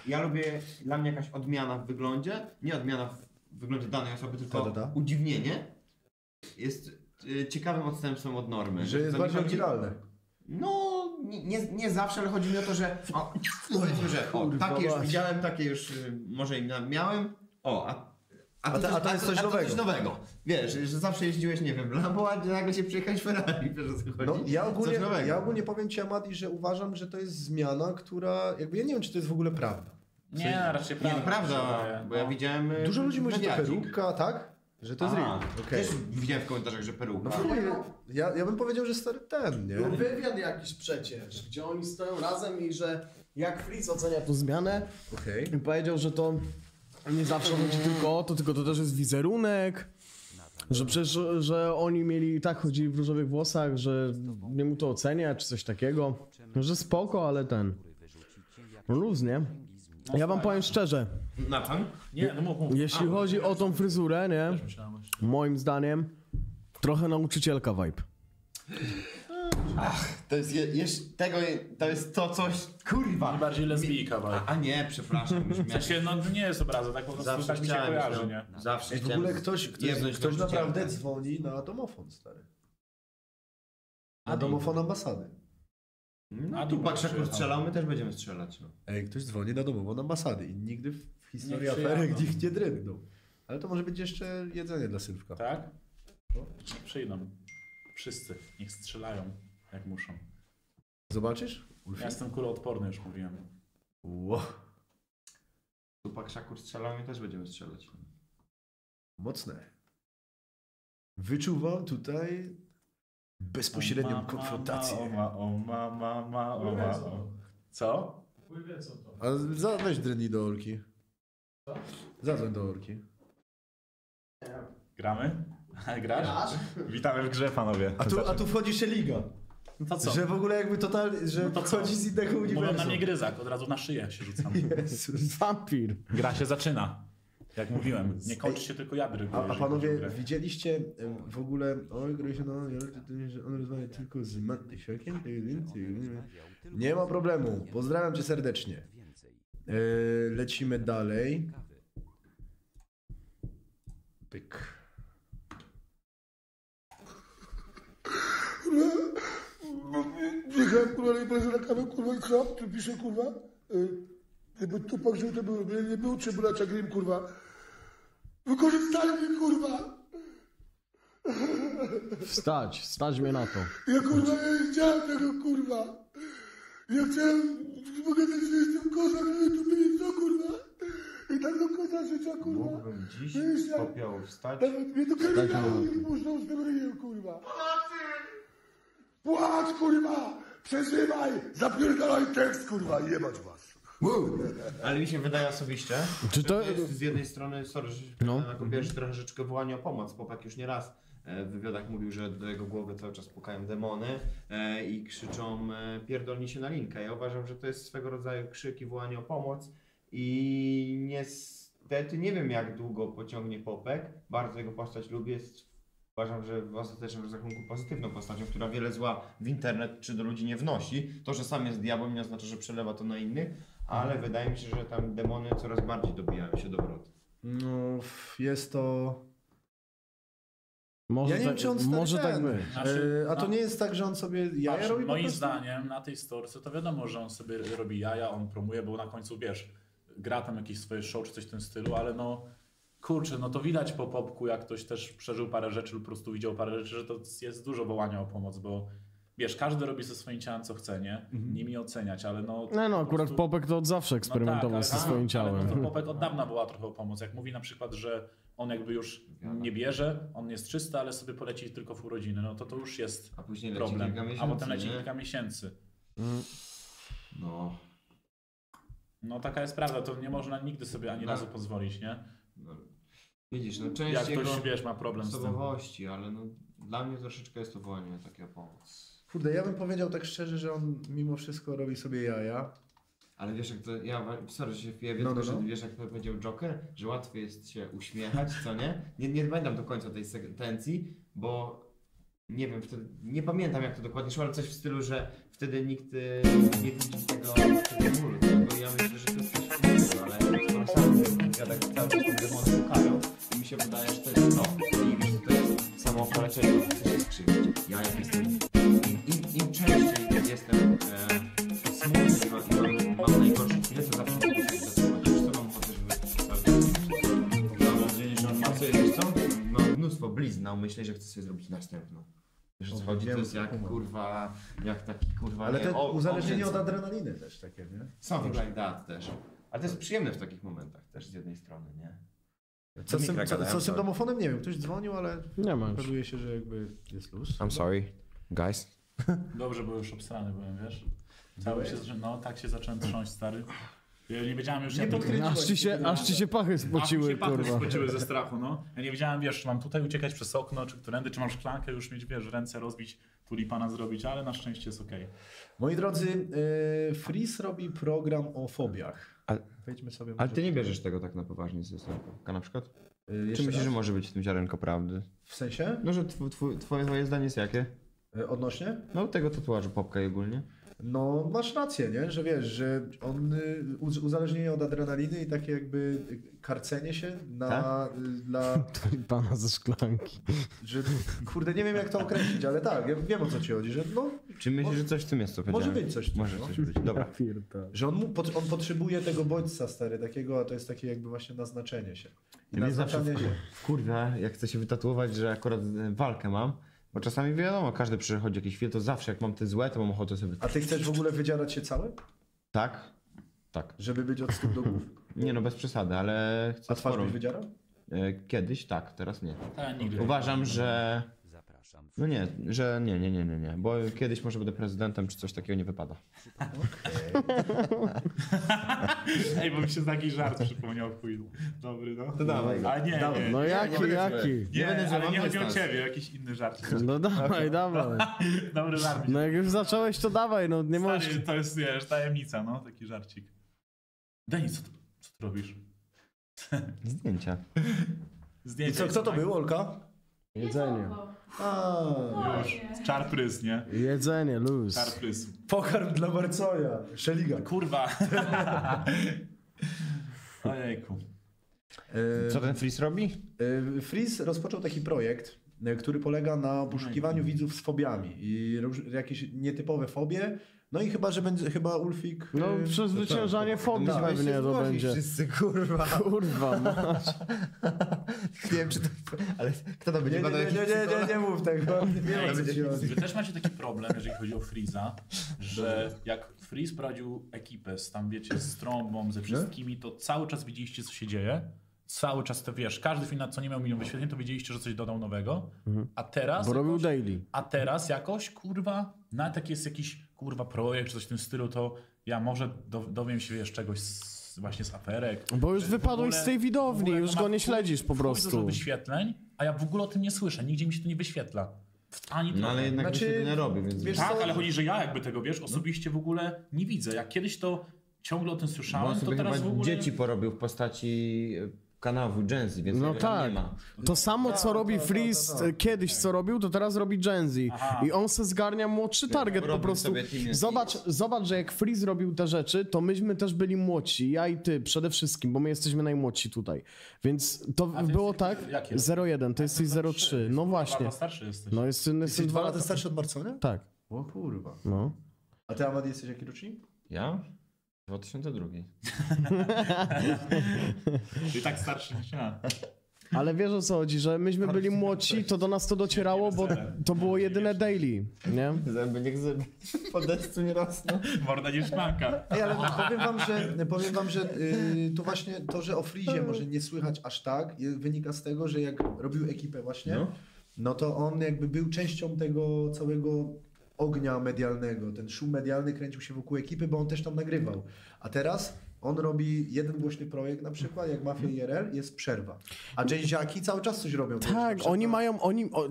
Ja lubię, dla mnie jakaś odmiana w wyglądzie, nie odmiana w wyglądzie danej osoby, tylko udziwnienie jest ciekawym odstępstwem od normy. Że jest bardziej oryginalne. No, nie zawsze, ale chodzi mi o to, że takie już widziałem, takie już może miałem, a to coś nowego. Wiesz, że zawsze jeździłeś, nie wiem, Lambo, a nagle się przyjechałeś Ferrari, wiesz o co chodzi. No, ja ogólnie powiem ci, Amadi, że uważam, że to jest zmiana, która, jakby ja nie wiem, czy to jest w ogóle prawda. Nie, raczej prawda. Nie, prawda, bo ja widziałem... Dużo ludzi mówi, że to peruka, tak? Że to jest real. Okay. Też widziałem w komentarzach, że peruka. No, ja bym powiedział, że stary ten, nie? Był wywiad jakiś przecież, gdzie oni stoją razem i że jak Fritz ocenia tą zmianę, i powiedział, że to nie zawsze chodzi tylko o to, tylko to też jest wizerunek. Że przecież, że oni mieli, tak, chodzili w różowych włosach, że nie mu to ocenia, czy coś takiego. Że spoko, ale ten... Luz, nie? Ja wam powiem szczerze. Natan? Nie, no jeśli chodzi o tą fryzurę, nie? Moim zdaniem, trochę nauczycielka vibe. Ach, to jest, to jest to coś, kurwa. Najbardziej lesbijka, a nie, przepraszam. No to nie jest obraza, tak po prostu zawsze tak mi się kojarzy, nie? Zawsze. W ogóle ktoś naprawdę dzwoni na domofon, stary. Na domofon ambasady. No, a tu patrz, jak strzelamy, też będziemy strzelać. No. Ej, ktoś dzwoni na domofon ambasady i nigdy w historii aferek nikt nie drgnął. Ale to może być jeszcze jedzenie dla Sylwka. Tak? No. Przyjdą. Wszyscy. Niech strzelają, jak muszą. Zobaczysz? Ulfik? Ja jestem kuloodporny, już mówiłem. Ło. Tupak Szakur strzelają i też będziemy strzelać. Mocne. Wyczuwam tutaj bezpośrednią konfrontację. Co? Weź Dreni do Orki. Co? Zadzwoń do Orki. Gramy? Grasz? Witamy w grze, panowie. A tu wchodzi Szeliga. No to co? Że w ogóle jakby totalnie, że no wchodzi z innego uniwersum. Mówią na mnie gryzak, od razu na szyję się rzucam. Jezus, wampir. Gra się zaczyna. Jak mówiłem, nie kończy się tylko jadry. A panowie, widzieliście w ogóle... Oj, on rozmawia tylko z Matysiokiem. Nie ma problemu. Pozdrawiam cię serdecznie. Lecimy dalej. Pyk. Wiedziałem, kurwa, nie polecę na kawę, kurwa, i krop, tu pisze, kurwa, jakby Tupak żył, to był, nie był Czebulacza Grimm, kurwa. Wykorzystali mnie, kurwa. Wstać, stać mnie na to. Ja, kurwa, nie chciałem tego, kurwa. Ja chciałem pogadać się z tym kozem, ale tu byli co, kurwa. I tak do końca życia, kurwa. Mógłbym dziś popiał wstać. Nawet mnie do kryminału nie muszą z tym ryjem, kurwa. Płacz, kurwa! Przeżywaj! Zapierdalaj tekst, kurwa! Jebać was! Ale mi się wydaje osobiście, czy to jest z jednej strony, sorry, taką pierwszą troszeczkę wołanie o pomoc. Popak już nieraz w wywiadach mówił, że do jego głowy cały czas pukają demony i krzyczą pierdolni się na linkę. Ja uważam, że to jest swego rodzaju krzyk i wołanie o pomoc i niestety nie wiem, jak długo pociągnie Popek. Bardzo jego postać lubię. Uważam, że w ostatecznym rozrachunku pozytywną postacią, która wiele zła w internet czy do ludzi nie wnosi. To, że sam jest diabłem, nie oznacza, że przelewa to na innych, ale wydaje mi się, że tam demony coraz bardziej dobijają się do wrotu. No, jest to... Może ja nie wiem, czy on może tak być. A to nie jest tak, że on sobie jaja robi? Moim zdaniem na tej storce to wiadomo, że on sobie robi jaja, on promuje, bo na końcu, wiesz, gra tam jakieś swoje show czy coś w tym stylu, ale no... Kurczę, no to widać po Popku, jak ktoś też przeżył parę rzeczy lub po prostu widział parę rzeczy, że to jest dużo wołania o pomoc, bo wiesz, każdy robi ze swoim ciałem co chce, nie? Nimi oceniać, ale no... No akurat prostu... Popek to od zawsze eksperymentował ze swoim ciałem. Ale to Popek od dawna woła trochę o pomoc. Jak mówi na przykład, że on jakby już nie bierze, on jest czysty, ale sobie poleci tylko w urodziny, no to już jest a później problem. Leci kilka miesięcy, a potem leci kilka miesięcy. No. No taka jest prawda, to nie można nigdy sobie ani razu pozwolić, nie? No, widzisz, no część jak ktoś, wiesz, ma problem z osobowości, ale no, dla mnie troszeczkę jest to wolnie taka pomoc. Kurde, ja bym powiedział tak szczerze, że on mimo wszystko robi sobie jaja. Ale wiesz, jak to, sorry, że się wiesz, jak to powiedział Joker, że łatwiej jest się uśmiechać, co nie? Nie pamiętam do końca tej sentencji, bo nie wiem, wtedy, nie pamiętam jak to dokładnie szło, ale coś w stylu, że wtedy nikt nie widzi tego bólu, bo ja myślę, że to jest coś innego, ale ja tak cały czas demony pukają i mi się wydaje, że to jest to. I wiesz, to jest samo okaleczenie, co się skrzywdzić. Ja jak jestem, im częściej jestem smutny, mam najgorsze chwile, to zawsze muszę się zatrzymać. Wiesz co, mam ochotę, żeby... Mam nadzieję, że on ma sobie, wiesz co? Mam mnóstwo blizn na umyśle, że chcę sobie zrobić następną. Wiesz, co chodzi? To jest jak kurwa, jak taki kurwa... Ale to uzależnienie od adrenaliny też takie, nie? Something like that też. Ale to jest przyjemne w takich momentach też z jednej strony, nie? Co z tym domofonem? Nie wiem, ktoś dzwonił, ale okazuje się, że jakby jest luz. I'm sorry, guys. Dobrze, bo już obsrany byłem, wiesz? Cały się, tak się zacząłem trząść, stary. Ja nie wiedziałem już... Aż ci się pachy spociły, pachy spociły ze strachu, no. Ja nie wiedziałem, wiesz, mam tutaj uciekać przez okno, czy którędy, czy mam szklankę już mieć, wiesz, ręce rozbić, tulipana zrobić, ale na szczęście jest okej. Moi drodzy, Fris robi program o fobiach. Ale ty nie bierzesz tego tak na poważnie ze strachu, na przykład? Czy myślisz, że może być w tym ziarenko prawdy? W sensie? No, że twoje zdanie jest jakie? Odnośnie? No, tego tatuażu Popka i ogólnie. No, masz rację, nie? Że wiesz, że on uzależnienie od adrenaliny i takie jakby karcenie się na... Tak? Dla... Pana ze szklanki. Że, kurde, nie wiem jak to określić, ale tak, ja wiem o co ci chodzi, że no... Czy myślisz, że coś w tym jest, co powiedziałem? Może być coś w tym, może coś być. Dobra. Że on potrzebuje tego bodźca, stary, takiego, a to jest takie jakby właśnie naznaczenie się. I naznaczenie się... Kurwa, jak chcę się wytatuować, że akurat walkę mam, bo czasami wiadomo, każdy przechodzi jakiś chwil, to zawsze jak mam te złe, to mam ochotę sobie... A ty chcesz w ogóle wydzierać się całe? Tak. Tak. Żeby być od stóp do głów? Nie no, bez przesady, ale... Chcę. A twarz byś wydzierał? Kiedyś tak, teraz nie. Uważam, że... No nie, że nie, bo kiedyś może będę prezydentem, czy coś takiego nie wypada. Ej, bo mi się taki żart przypomniał, chuj. Dobry, no. To dawaj. A nie, dawaj. No jaki? Nie chodzi o ciebie, jakiś inny żart. No dawaj. Dobry żart. No jak już zacząłeś, to dawaj, no nie możesz. To jest, wiesz, tajemnica, no, taki żarcik. Denis, co ty robisz? Zdjęcia. I co to było, Olka? Jedzenie. A, już. Czarprys, nie? Jedzenie, luz. Czarprys. Pokarm dla Marcoja. Szeliga. Kurwa. Ojejku. Co ten Fris robi? Fris rozpoczął taki projekt, który polega na poszukiwaniu widzów z fobiami. I jakieś nietypowe fobie. No i chyba, że będzie, chyba Ulfik... No przezwyciężanie fobii pewnie to będzie. Wszyscy, kurwa. Kurwa, masz. Nie wiem, czy to... Ale kto to będzie? Nie mów tego. Wy też macie taki problem, jeżeli chodzi o Friza, że jak Friz prowadził ekipę z tam, wiecie, z trąbą, ze wszystkimi, to cały czas widzieliście, co się dzieje. Cały czas to wiesz, każdy film, co nie miał milion wyświetleń, to wiedzieliście, że coś dodał nowego. A teraz... Bo robił daily. A teraz jakoś, kurwa, nawet jak jest jakiś, kurwa, projekt czy coś w tym stylu, to ja może dowiem się, wiesz, czegoś właśnie z aferek. Bo już wypadłeś z tej widowni, już go nie śledzisz po prostu. Dużo wyświetleń, a ja w ogóle o tym nie słyszę, nigdzie mi się to nie wyświetla. Ani no, ale jednak znaczy, się nie robi, więc... Wiesz, tak, ale chodzi, że ja jakby tego, wiesz, osobiście w ogóle nie widzę. Jak kiedyś to ciągle o tym słyszałem, to teraz w ogóle... dzieci porobił w postaci... kanału Gen Z, więc no tak. Nie ma. To samo, co robi Freeze kiedyś, co robił, to teraz robi Gen Z. I on se zgarnia młodszy target po prostu. Zobacz, że jak Freeze robił te rzeczy, to myśmy też byli młodsi, ja i ty przede wszystkim, bo my jesteśmy najmłodsi tutaj. Więc to było tak, 0,1, ty jesteś 0,3, no właśnie. No jesteś 2 lata starszy od Marconia? Tak. O kurwa. No. A ty, Amad, jesteś jaki rocznik? Ja? 2002. I tak starszy niż ja. Ale wiesz, o co chodzi, że myśmy byli młodsi, to do nas to docierało, bo to było jedyne daily, nie? Zęby niech zęby po deszczu nie rosną. Morda nie szklanka. Ej, ale powiem wam, że to właśnie to, że o Frizie może nie słychać aż tak, wynika z tego, że jak robił ekipę właśnie, no to on jakby był częścią tego całego ognia medialnego. Ten szum medialny kręcił się wokół ekipy, bo on też tam nagrywał. A teraz on robi jeden głośny projekt, na przykład jak Mafia IRL, jest przerwa. A Genziaki cały czas coś robią. Tak, oni mają,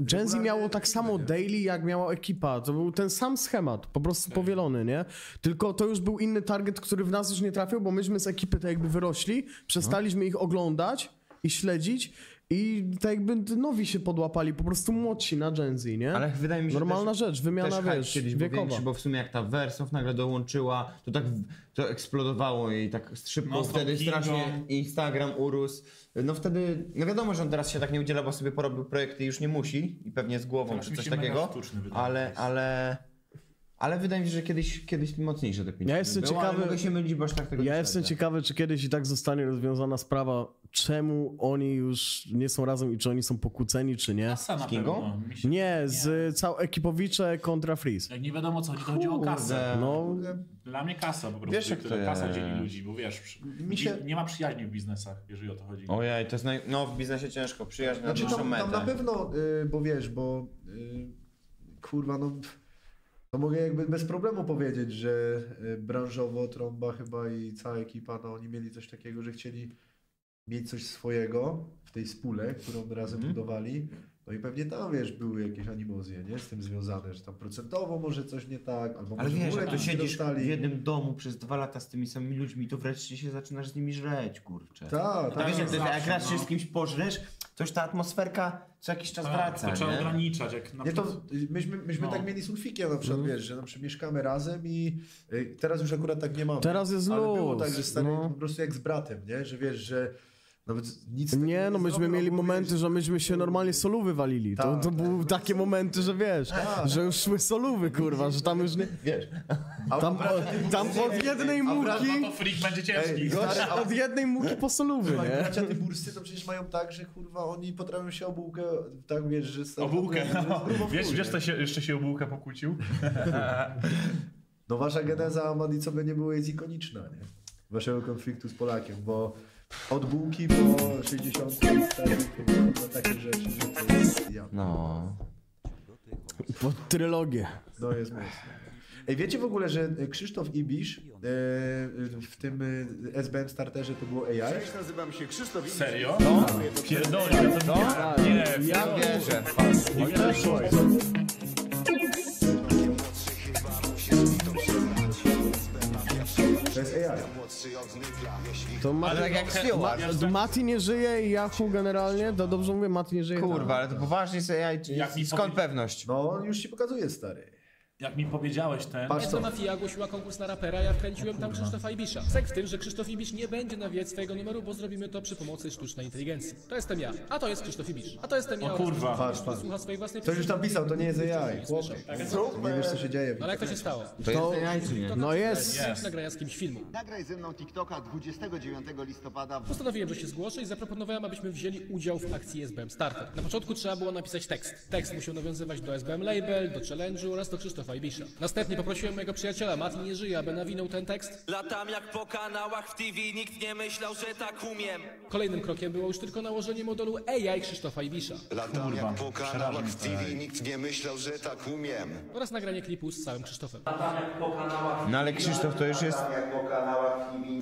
Gen Z miało tak samo daily, jak miała ekipa. To był ten sam schemat, po prostu powielony, nie? Tylko to już był inny target, który w nas już nie trafił, bo myśmy z ekipy tak jakby wyrośli, przestaliśmy ich oglądać i śledzić. I tak jakby nowi się podłapali, po prostu młodsi na Gen Z, nie? Ale wydaje mi się, normalna rzecz, wymiana, wiesz, kiedyś był wiekowa. Większy, bo w sumie jak ta Wersow nagle dołączyła, to tak to eksplodowało i tak szybko, no, wtedy strasznie Instagram urósł. No wtedy, no wiadomo, że on teraz się tak nie udziela, bo sobie porobił projekty i już nie musi i pewnie z głową czy coś takiego, ale wydaje mi się, że kiedyś mocniejsze te pieniądze. Ja jestem ciekawy, się mylić, bo aż tak tego jestem ciekawy, czy kiedyś i tak zostanie rozwiązana sprawa, czemu oni już nie są razem i czy oni są pokłóceni, czy nie. Z Kingą? Nie, z Ekipowicze kontra Freeze. Jak nie wiadomo co chodzi, to chodzi o kasę. No. Dla mnie kasa po prostu, kasa dzieli ludzi, bo wiesz, nie ma przyjaźni w biznesach, jeżeli o to chodzi. Ojej, to jest no w biznesie ciężko, przyjaźń na pewno, bo wiesz, bo kurwa no... No mogę jakby bez problemu powiedzieć, że branżowo Trąba chyba i cała ekipa, no oni mieli coś takiego, że chcieli mieć coś swojego w tej spóle, którą razem budowali. No i pewnie tam, wiesz, były jakieś animozje, nie? Z tym związane, że tam procentowo może coś nie tak, albo ale może wiesz, jak to siedzisz w jednym domu przez 2 lata z tymi samymi ludźmi, to wreszcie się zaczynasz z nimi żreć, kurczę. Tak, tak. Jak raz się z kimś pożresz, to już ta atmosferka co jakiś czas wraca, to trzeba nie? ograniczać. Jak na nie, to myśmy tak mieli z Ulfikiem na przykład, wiesz, że mieszkamy razem i teraz już akurat tak nie mamy. Teraz jest luz. Ale było tak, że stary po prostu jak z bratem, nie? Że wiesz, że nic nie, no myśmy mieli momenty, że myśmy się normalnie solówy walili. To były takie momenty, że wiesz, że już szły solówy, kurwa, że tam już nie. Wiesz. Tam od jednej muki. Od jednej muki po solówy. Bracia Tyburscy to przecież mają tak, że kurwa oni potrafią się o bułkę, tak wiesz, że. O bułkę. Wiesz, co jeszcze się o bułkę pokłócił? No wasza geneza Amadicowa nie była jest ikoniczna, nie? Waszego konfliktu z Polakiem, bo. Od bułki po 60 takie rzeczy. No. Pod trylogię. To jest mocne. Ej, wiecie w ogóle, że Krzysztof Ibisz w tym SBM starterze to było AI? Cześć, nazywam się Krzysztof Ibisz. Serio? No? Pierdolę, to nie, ja wierzę. To jest AI. To Mati, ale tak jak Mati nie żyje i Yahoo generalnie, to dobrze mówię, Mati nie żyje. Kurwa, ale to poważnie jest AI, skąd pewność? No on już ci pokazuje, stary. Jak mi powiedziałeś ten... Miasta Mafia ogłosiła konkurs na rapera, ja wkręciłem tam Krzysztofa Ibisza. Sek w tym, że Krzysztof Ibisz nie będzie nawijać swojego numeru, bo zrobimy to przy pomocy sztucznej inteligencji. To jestem ja, a to jest Krzysztof Ibisz, a to jestem ja. O kurwa, patrz. Słucha swojej własnej... Ktoś już tam pisał, to nie jest AI, chłopcze. Nie wiesz, co się dzieje. Ale jak to się stało? To jest AI, czy nie? No jest. Nagraja z kimś filmu. Nagraj ze mną TikToka 29 listopada. Postanowiłem, że się zgłoszę i zaproponowałem, abyśmy wzięli udział w akcji SBM Starter. Na początku trzeba było napisać tekst. Tekst musiał nawiązywać do SBM Label, do Challenge'u oraz do Krzysztofa Ibisza. Następnie poprosiłem mojego przyjaciela, Mati nie żyje, aby nawinął ten tekst. Latam jak po kanałach w TV, nikt nie myślał, że tak umiem. Kolejnym krokiem było już tylko nałożenie modelu AI Krzysztofa Ibisza. Latam kurwa, jak po kanałach w TV, nikt nie myślał, że tak umiem. Oraz nagranie klipu z całym Krzysztofem. Latam jak po kanałach. No ale Krzysztof to już jest...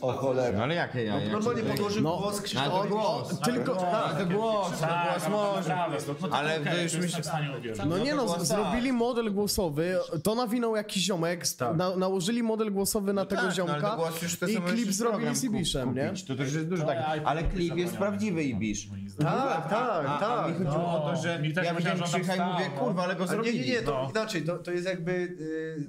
O cholera. No ale jak AI? No normalnie podłożył głos Krzysztofa. Tylko głos, ale to już myślę... No nie no, zrobili model głosowy. To nawinął jakiś ziomek, nałożyli model głosowy na tego ziomka i klip zrobili z Ibiszem, nie? To też jest dużo tak, ale klip jest prawdziwy Ibisz. Tak. Mi chodziło o to, że ja widziałem Krzycha i mówię, kurwa, ale go zrobili. Nie, to inaczej, to jest jakby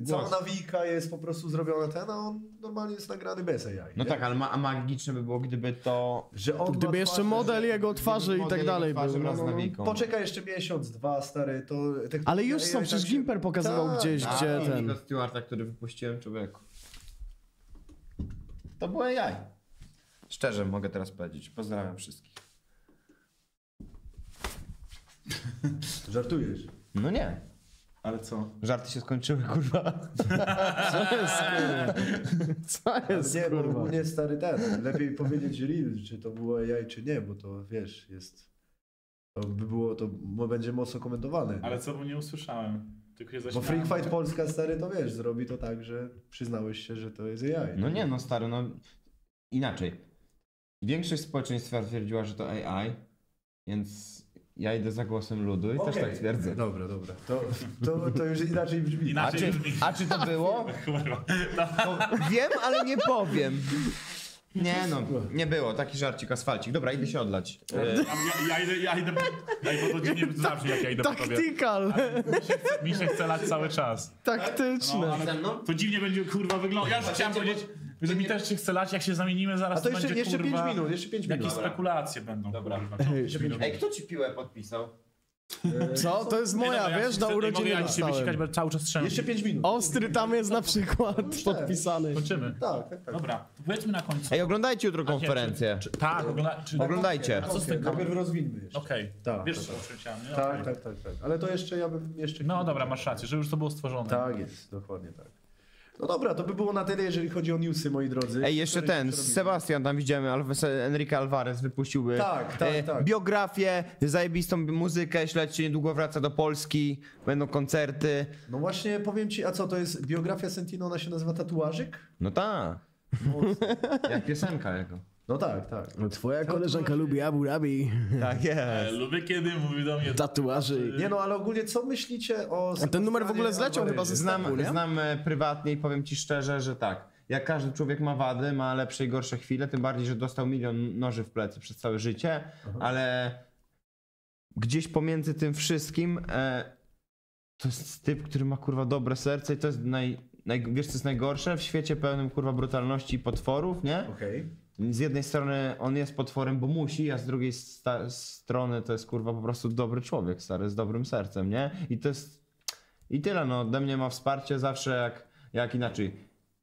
cała nawijka jest po prostu zrobiona ten, a on normalnie jest nagrany bez AI. No tak, ale magiczne by było, gdyby to... Gdyby jeszcze model jego twarzy i tak dalej był. Poczekaj jeszcze miesiąc, dwa, stary, to... Ale już są, przecież Gimper pokazywał gdzieś, gdzie ten... Nico Stewarta, który wypuściłem, człowieku. To było AI. Szczerze mogę teraz powiedzieć. Pozdrawiam wszystkich. Żartujesz? No nie. Ale co? Żarty się skończyły, kurwa. Co jest? Co jest, nie, kurwa? Bo nie, stary ten. Lepiej powiedzieć real, czy to było AI, czy nie, bo to, wiesz, jest... To by było, to będzie mocno komentowane. Ale co, bo nie usłyszałem. Bo Freak Fight Polska, stary, to wiesz, zrobi to tak, że przyznałeś się, że to jest AI. No nie, no stary, no inaczej. Większość społeczeństwa twierdziła, że to AI, więc ja idę za głosem ludu i też tak twierdzę. Dobra. To już inaczej brzmi. A czy to było? To wiem, ale nie powiem. Nie no, nie było, taki żarcik, asfalcik. Dobra, idę się odlać. Ja idę, bo to nie zawsze jak ja idę po tobie. Taktikal. Mi się chce lać cały czas. Taktyczne. No, to dziwnie będzie, kurwa, wygląda. Ja chciałem powiedzieć, że mi też się chce lać, jak się zamienimy zaraz. A to jeszcze, będzie, kurwa, 5 minut, jeszcze 5 minut. Jakieś spekulacje będą. Dobra. Kurwa, Ej, kto ci piłę podpisał? Co? To jest moja, no, wiesz, na urodziny ja się wysikać, bo cały czas trzeba. Jeszcze 5 minut. Ostry tam jest na przykład podpisany. Kończymy. Tak. Dobra, to powiedzmy na końcu. Ej, oglądajcie jutro konferencję. Tak, oglądajcie. Co z tym? Najpierw rozwinmy jeszcze. Okej, wiesz co chciałem, nie? Tak. Ale to jeszcze ja bym... No dobra, masz rację, że już to było stworzone. Tak jest, dokładnie tak. No dobra, to by było na tyle, jeżeli chodzi o newsy, moi drodzy. Ej, jeszcze ten, Sebastian tam widziałem, Enrique Alvarez wypuściłby. Tak, tak, tak. Biografię, zajebistą muzykę, śledźcie, niedługo wraca do Polski, będą koncerty. No właśnie, powiem ci, a co, to jest biografia Sentino, ona się nazywa Tatuażyk? No tak. Jak piosenka jego. No tak, tak. No, twoja koleżanka lubi Abu Dhabi. Tak jest. Lubię, kiedy mówi do mnie tatuaży. Nie no, ale ogólnie co myślicie o... A ten numer w ogóle zleciał chyba ze Stambu, nie? Znam prywatnie i powiem ci szczerze, że tak. Jak każdy człowiek ma wady, ma lepsze i gorsze chwile, tym bardziej, że dostał 1 000 000 noży w plecy przez całe życie, ale gdzieś pomiędzy tym wszystkim to jest typ, który ma kurwa dobre serce i to jest wiesz co jest najgorsze? W świecie pełnym kurwa brutalności i potworów, nie? Okej. Z jednej strony on jest potworem, bo musi, a z drugiej strony to jest kurwa po prostu dobry człowiek, stary, z dobrym sercem, nie? I to jest... I tyle, no, ode mnie ma wsparcie zawsze, jak inaczej.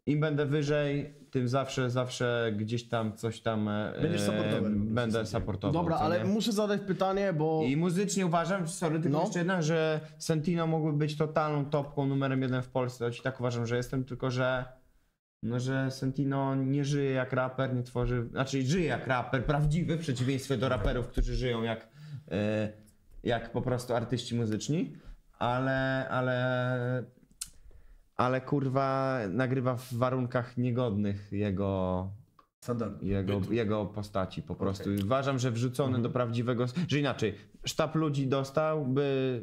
Im będę wyżej, tym zawsze gdzieś tam coś tam... Będziesz supportował. Będę supportował. Dobra, ale muszę zadać pytanie, bo... I muzycznie uważam, sorry, tylko jeszcze jedna, że Sentino mógłby być totalną topką, numerem 1 w Polsce, choć tak uważam, że jestem, tylko że... No, że Sentino nie żyje jak raper, nie tworzy... Znaczy żyje jak raper, prawdziwy, w przeciwieństwie do raperów, którzy żyją jak po prostu artyści muzyczni, ale kurwa nagrywa w warunkach niegodnych jego postaci po prostu. Okay. Uważam, że wrzucony do prawdziwego... Że inaczej, sztab ludzi dostałby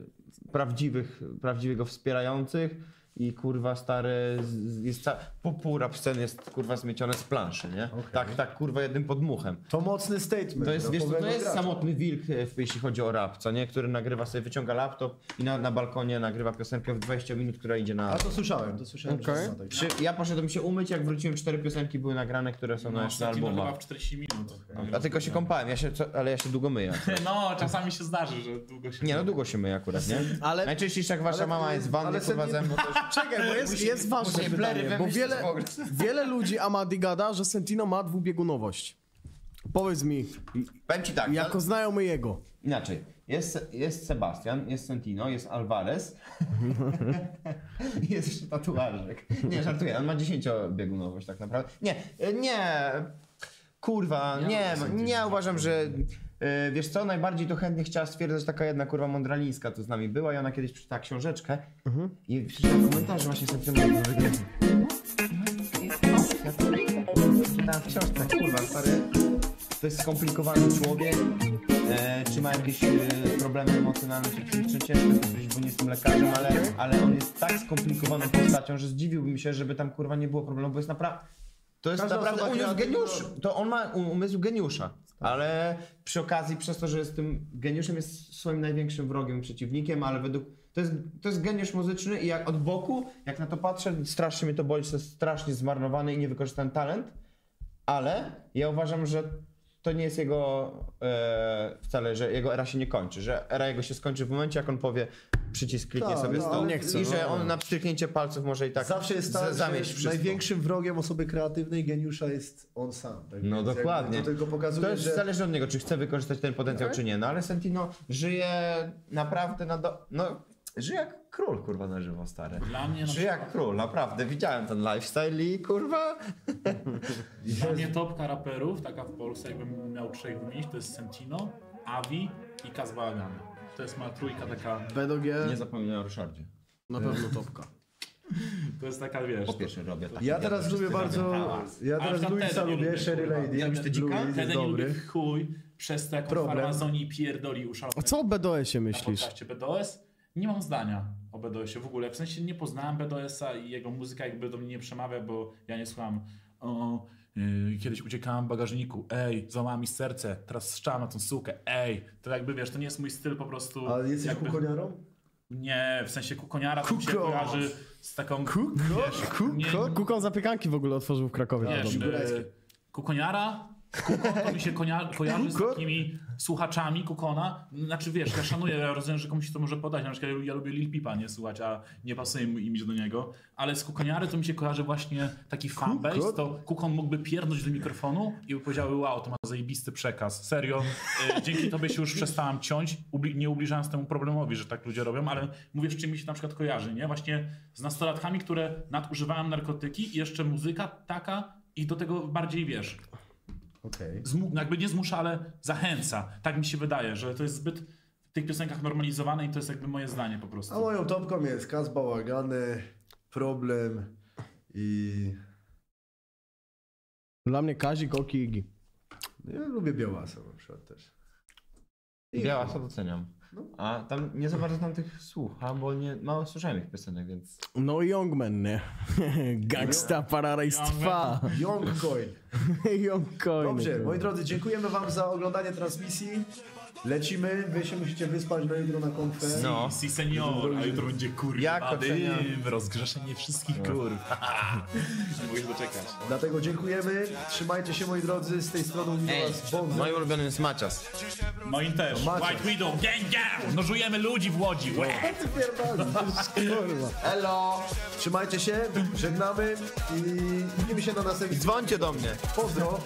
prawdziwego wspierających, i kurwa stary, pół rap sceny jest kurwa zmiecione z planszy, nie? Okay. Tak, tak kurwa jednym podmuchem. To mocny statement. To jest, wiesz, to jest samotny wilk, jeśli chodzi o rap, co nie? Który nagrywa sobie, wyciąga laptop i na balkonie nagrywa piosenkę w 20 minut, która idzie na... A to słyszałem. Okay. Ja poszedłem się umyć, jak wróciłem 4 piosenki były nagrane, które są na albumach. Chyba w 40 minut. A tylko się kąpałem, ale ja się długo myję. No, czasami się zdarzy, że długo się... Nie, no długo się myję akurat, nie? Ale... Najczęściej jak wasza mama jest w wannie, kurwa ze mną... Czekaj, bo jest ważne pytanie, bo wiele ludzi Amadi gada, że Sentino ma dwubiegunowość. Powiedz mi, powiem ci tak, jako znajomy jego. Inaczej, jest Sebastian, jest Sentino, jest Alvarez, jest jeszcze Tatuażek. Nie, żartuję, on ma 10-biegunowość tak naprawdę. Nie, kurwa, nie uważam, że... Wiesz co, najbardziej to chętnie chciała stwierdzać taka jedna kurwa mądralińska, tu z nami była i ona kiedyś przeczytała książeczkę i przeczytała komentarze właśnie Sentinowi. Czytałem w książce, kurwa, stary, to jest skomplikowany człowiek, czy ma jakieś problemy emocjonalne, czy ciężko bo nie jestem lekarzem, ale on jest tak skomplikowaną postacią, że zdziwiłbym się, żeby tam kurwa nie było problemu, bo jest naprawdę... To jest naprawdę uniósł geniusz, to on ma umysł geniusza, ale przy okazji przez to, że jest tym geniuszem, jest swoim największym wrogiem, przeciwnikiem, ale według... To jest geniusz muzyczny i jak od boku, jak na to patrzę, strasznie mnie to boli, to jest strasznie zmarnowany i niewykorzystany talent, ale ja uważam, że to nie jest jego wcale, że jego era się nie kończy, że era jego się skończy w momencie, jak on powie przycisk, kliknie sobie stąd i że on na pstryknięcie palców może i tak zawsze jest zamieść wszystko. Największym wrogiem osoby kreatywnej, geniusza jest on sam. Tak no dokładnie. To tylko pokazuje, to jest że... zależy od niego, czy chce wykorzystać ten potencjał, czy nie. No ale Sentino żyje naprawdę żyje jak król, kurwa, na żywo, stary. Dla mnie żyje jak król, naprawdę. Widziałem ten lifestyle i kurwa... Dla mnie topka raperów, taka w Polsce, jakbym miał 3 wymienić, to jest Sentino, Avi i Kazwa. To jest moja trójka taka... Nie zapomnę o Ryszardzie. Na pewno topka. To jest taka, wiesz... Po pierwsze robię tak. Ja teraz lubię bardzo... Ja teraz Luisa lubię, Sherry Lady. Ja myślę, Luis dobry. Chuj, przez to, jak on farmazoni pierdoli uszalony. A co o BDS-ie myślisz? BDS? Nie mam zdania o BDS-ie w ogóle, w sensie nie poznałem BDS-a i jego muzyka jakby do mnie nie przemawia, bo ja nie słucham kiedyś uciekałem w bagażniku, ej, złamała mi serce, teraz strzałam na tą sukę, ej, to jakby wiesz, to nie jest mój styl po prostu. Ale jesteś jakby... kukoniarą? Nie, w sensie kukoniara to mi się kojarzy z taką... Kukon zapiekanki w ogóle otworzył w Krakowie. Kukoniara Kukon to mi się kojarzy z takimi słuchaczami Kukona. Znaczy wiesz, ja szanuję, ja rozumiem, że komuś to może podać. Na przykład ja lubię Lil Peepa nie słuchać, a nie pasuje mu imię do niego. Ale z Kukoniary to mi się kojarzy właśnie taki fanbase. To Kukon mógłby pierdnąć do mikrofonu i by powiedziały, wow, to ma zajebisty przekaz. Serio, dzięki tobie się już przestałam ciąć, nie ubliżając temu problemowi, że tak ludzie robią, ale mówię, z czym mi się na przykład kojarzy, nie? Właśnie z nastolatkami, które nadużywałem narkotyki i jeszcze muzyka taka i do tego bardziej wiesz. Okay. Jakby nie zmusza, ale zachęca. Tak mi się wydaje, że to jest zbyt w tych piosenkach normalizowane i to jest jakby moje zdanie po prostu. A moją topką jest Kaz, bałagany, problem i... Dla mnie Kazik, Oki i Igi. Ja lubię Białasa na przykład też. I Białasa doceniam. No. A tam nie za bardzo tam tych słucham, bo nie, mało słyszałem ich piosenek, więc... No Youngman, nie? Gangsta Pararajstwa. Youngcoin. Youngcoin. Dobrze, moi drodzy, dziękujemy wam za oglądanie transmisji. Lecimy, wy się musicie wyspać do jutro na konferencji. No, si senior, a jutro będzie kurwa. Jak rozgrzeszenie wszystkich kurw. Mogę doczekać. Dlatego dziękujemy, trzymajcie się moi drodzy, z tej strony mówił was Bogu. Moim ulubionym jest Macias. Moim też. White Widow, gang down! Nożujemy ludzi w Łodzi. Elo. Trzymajcie się, żegnamy i widzimy się na następnym. Dzwońcie do mnie. Pozdro.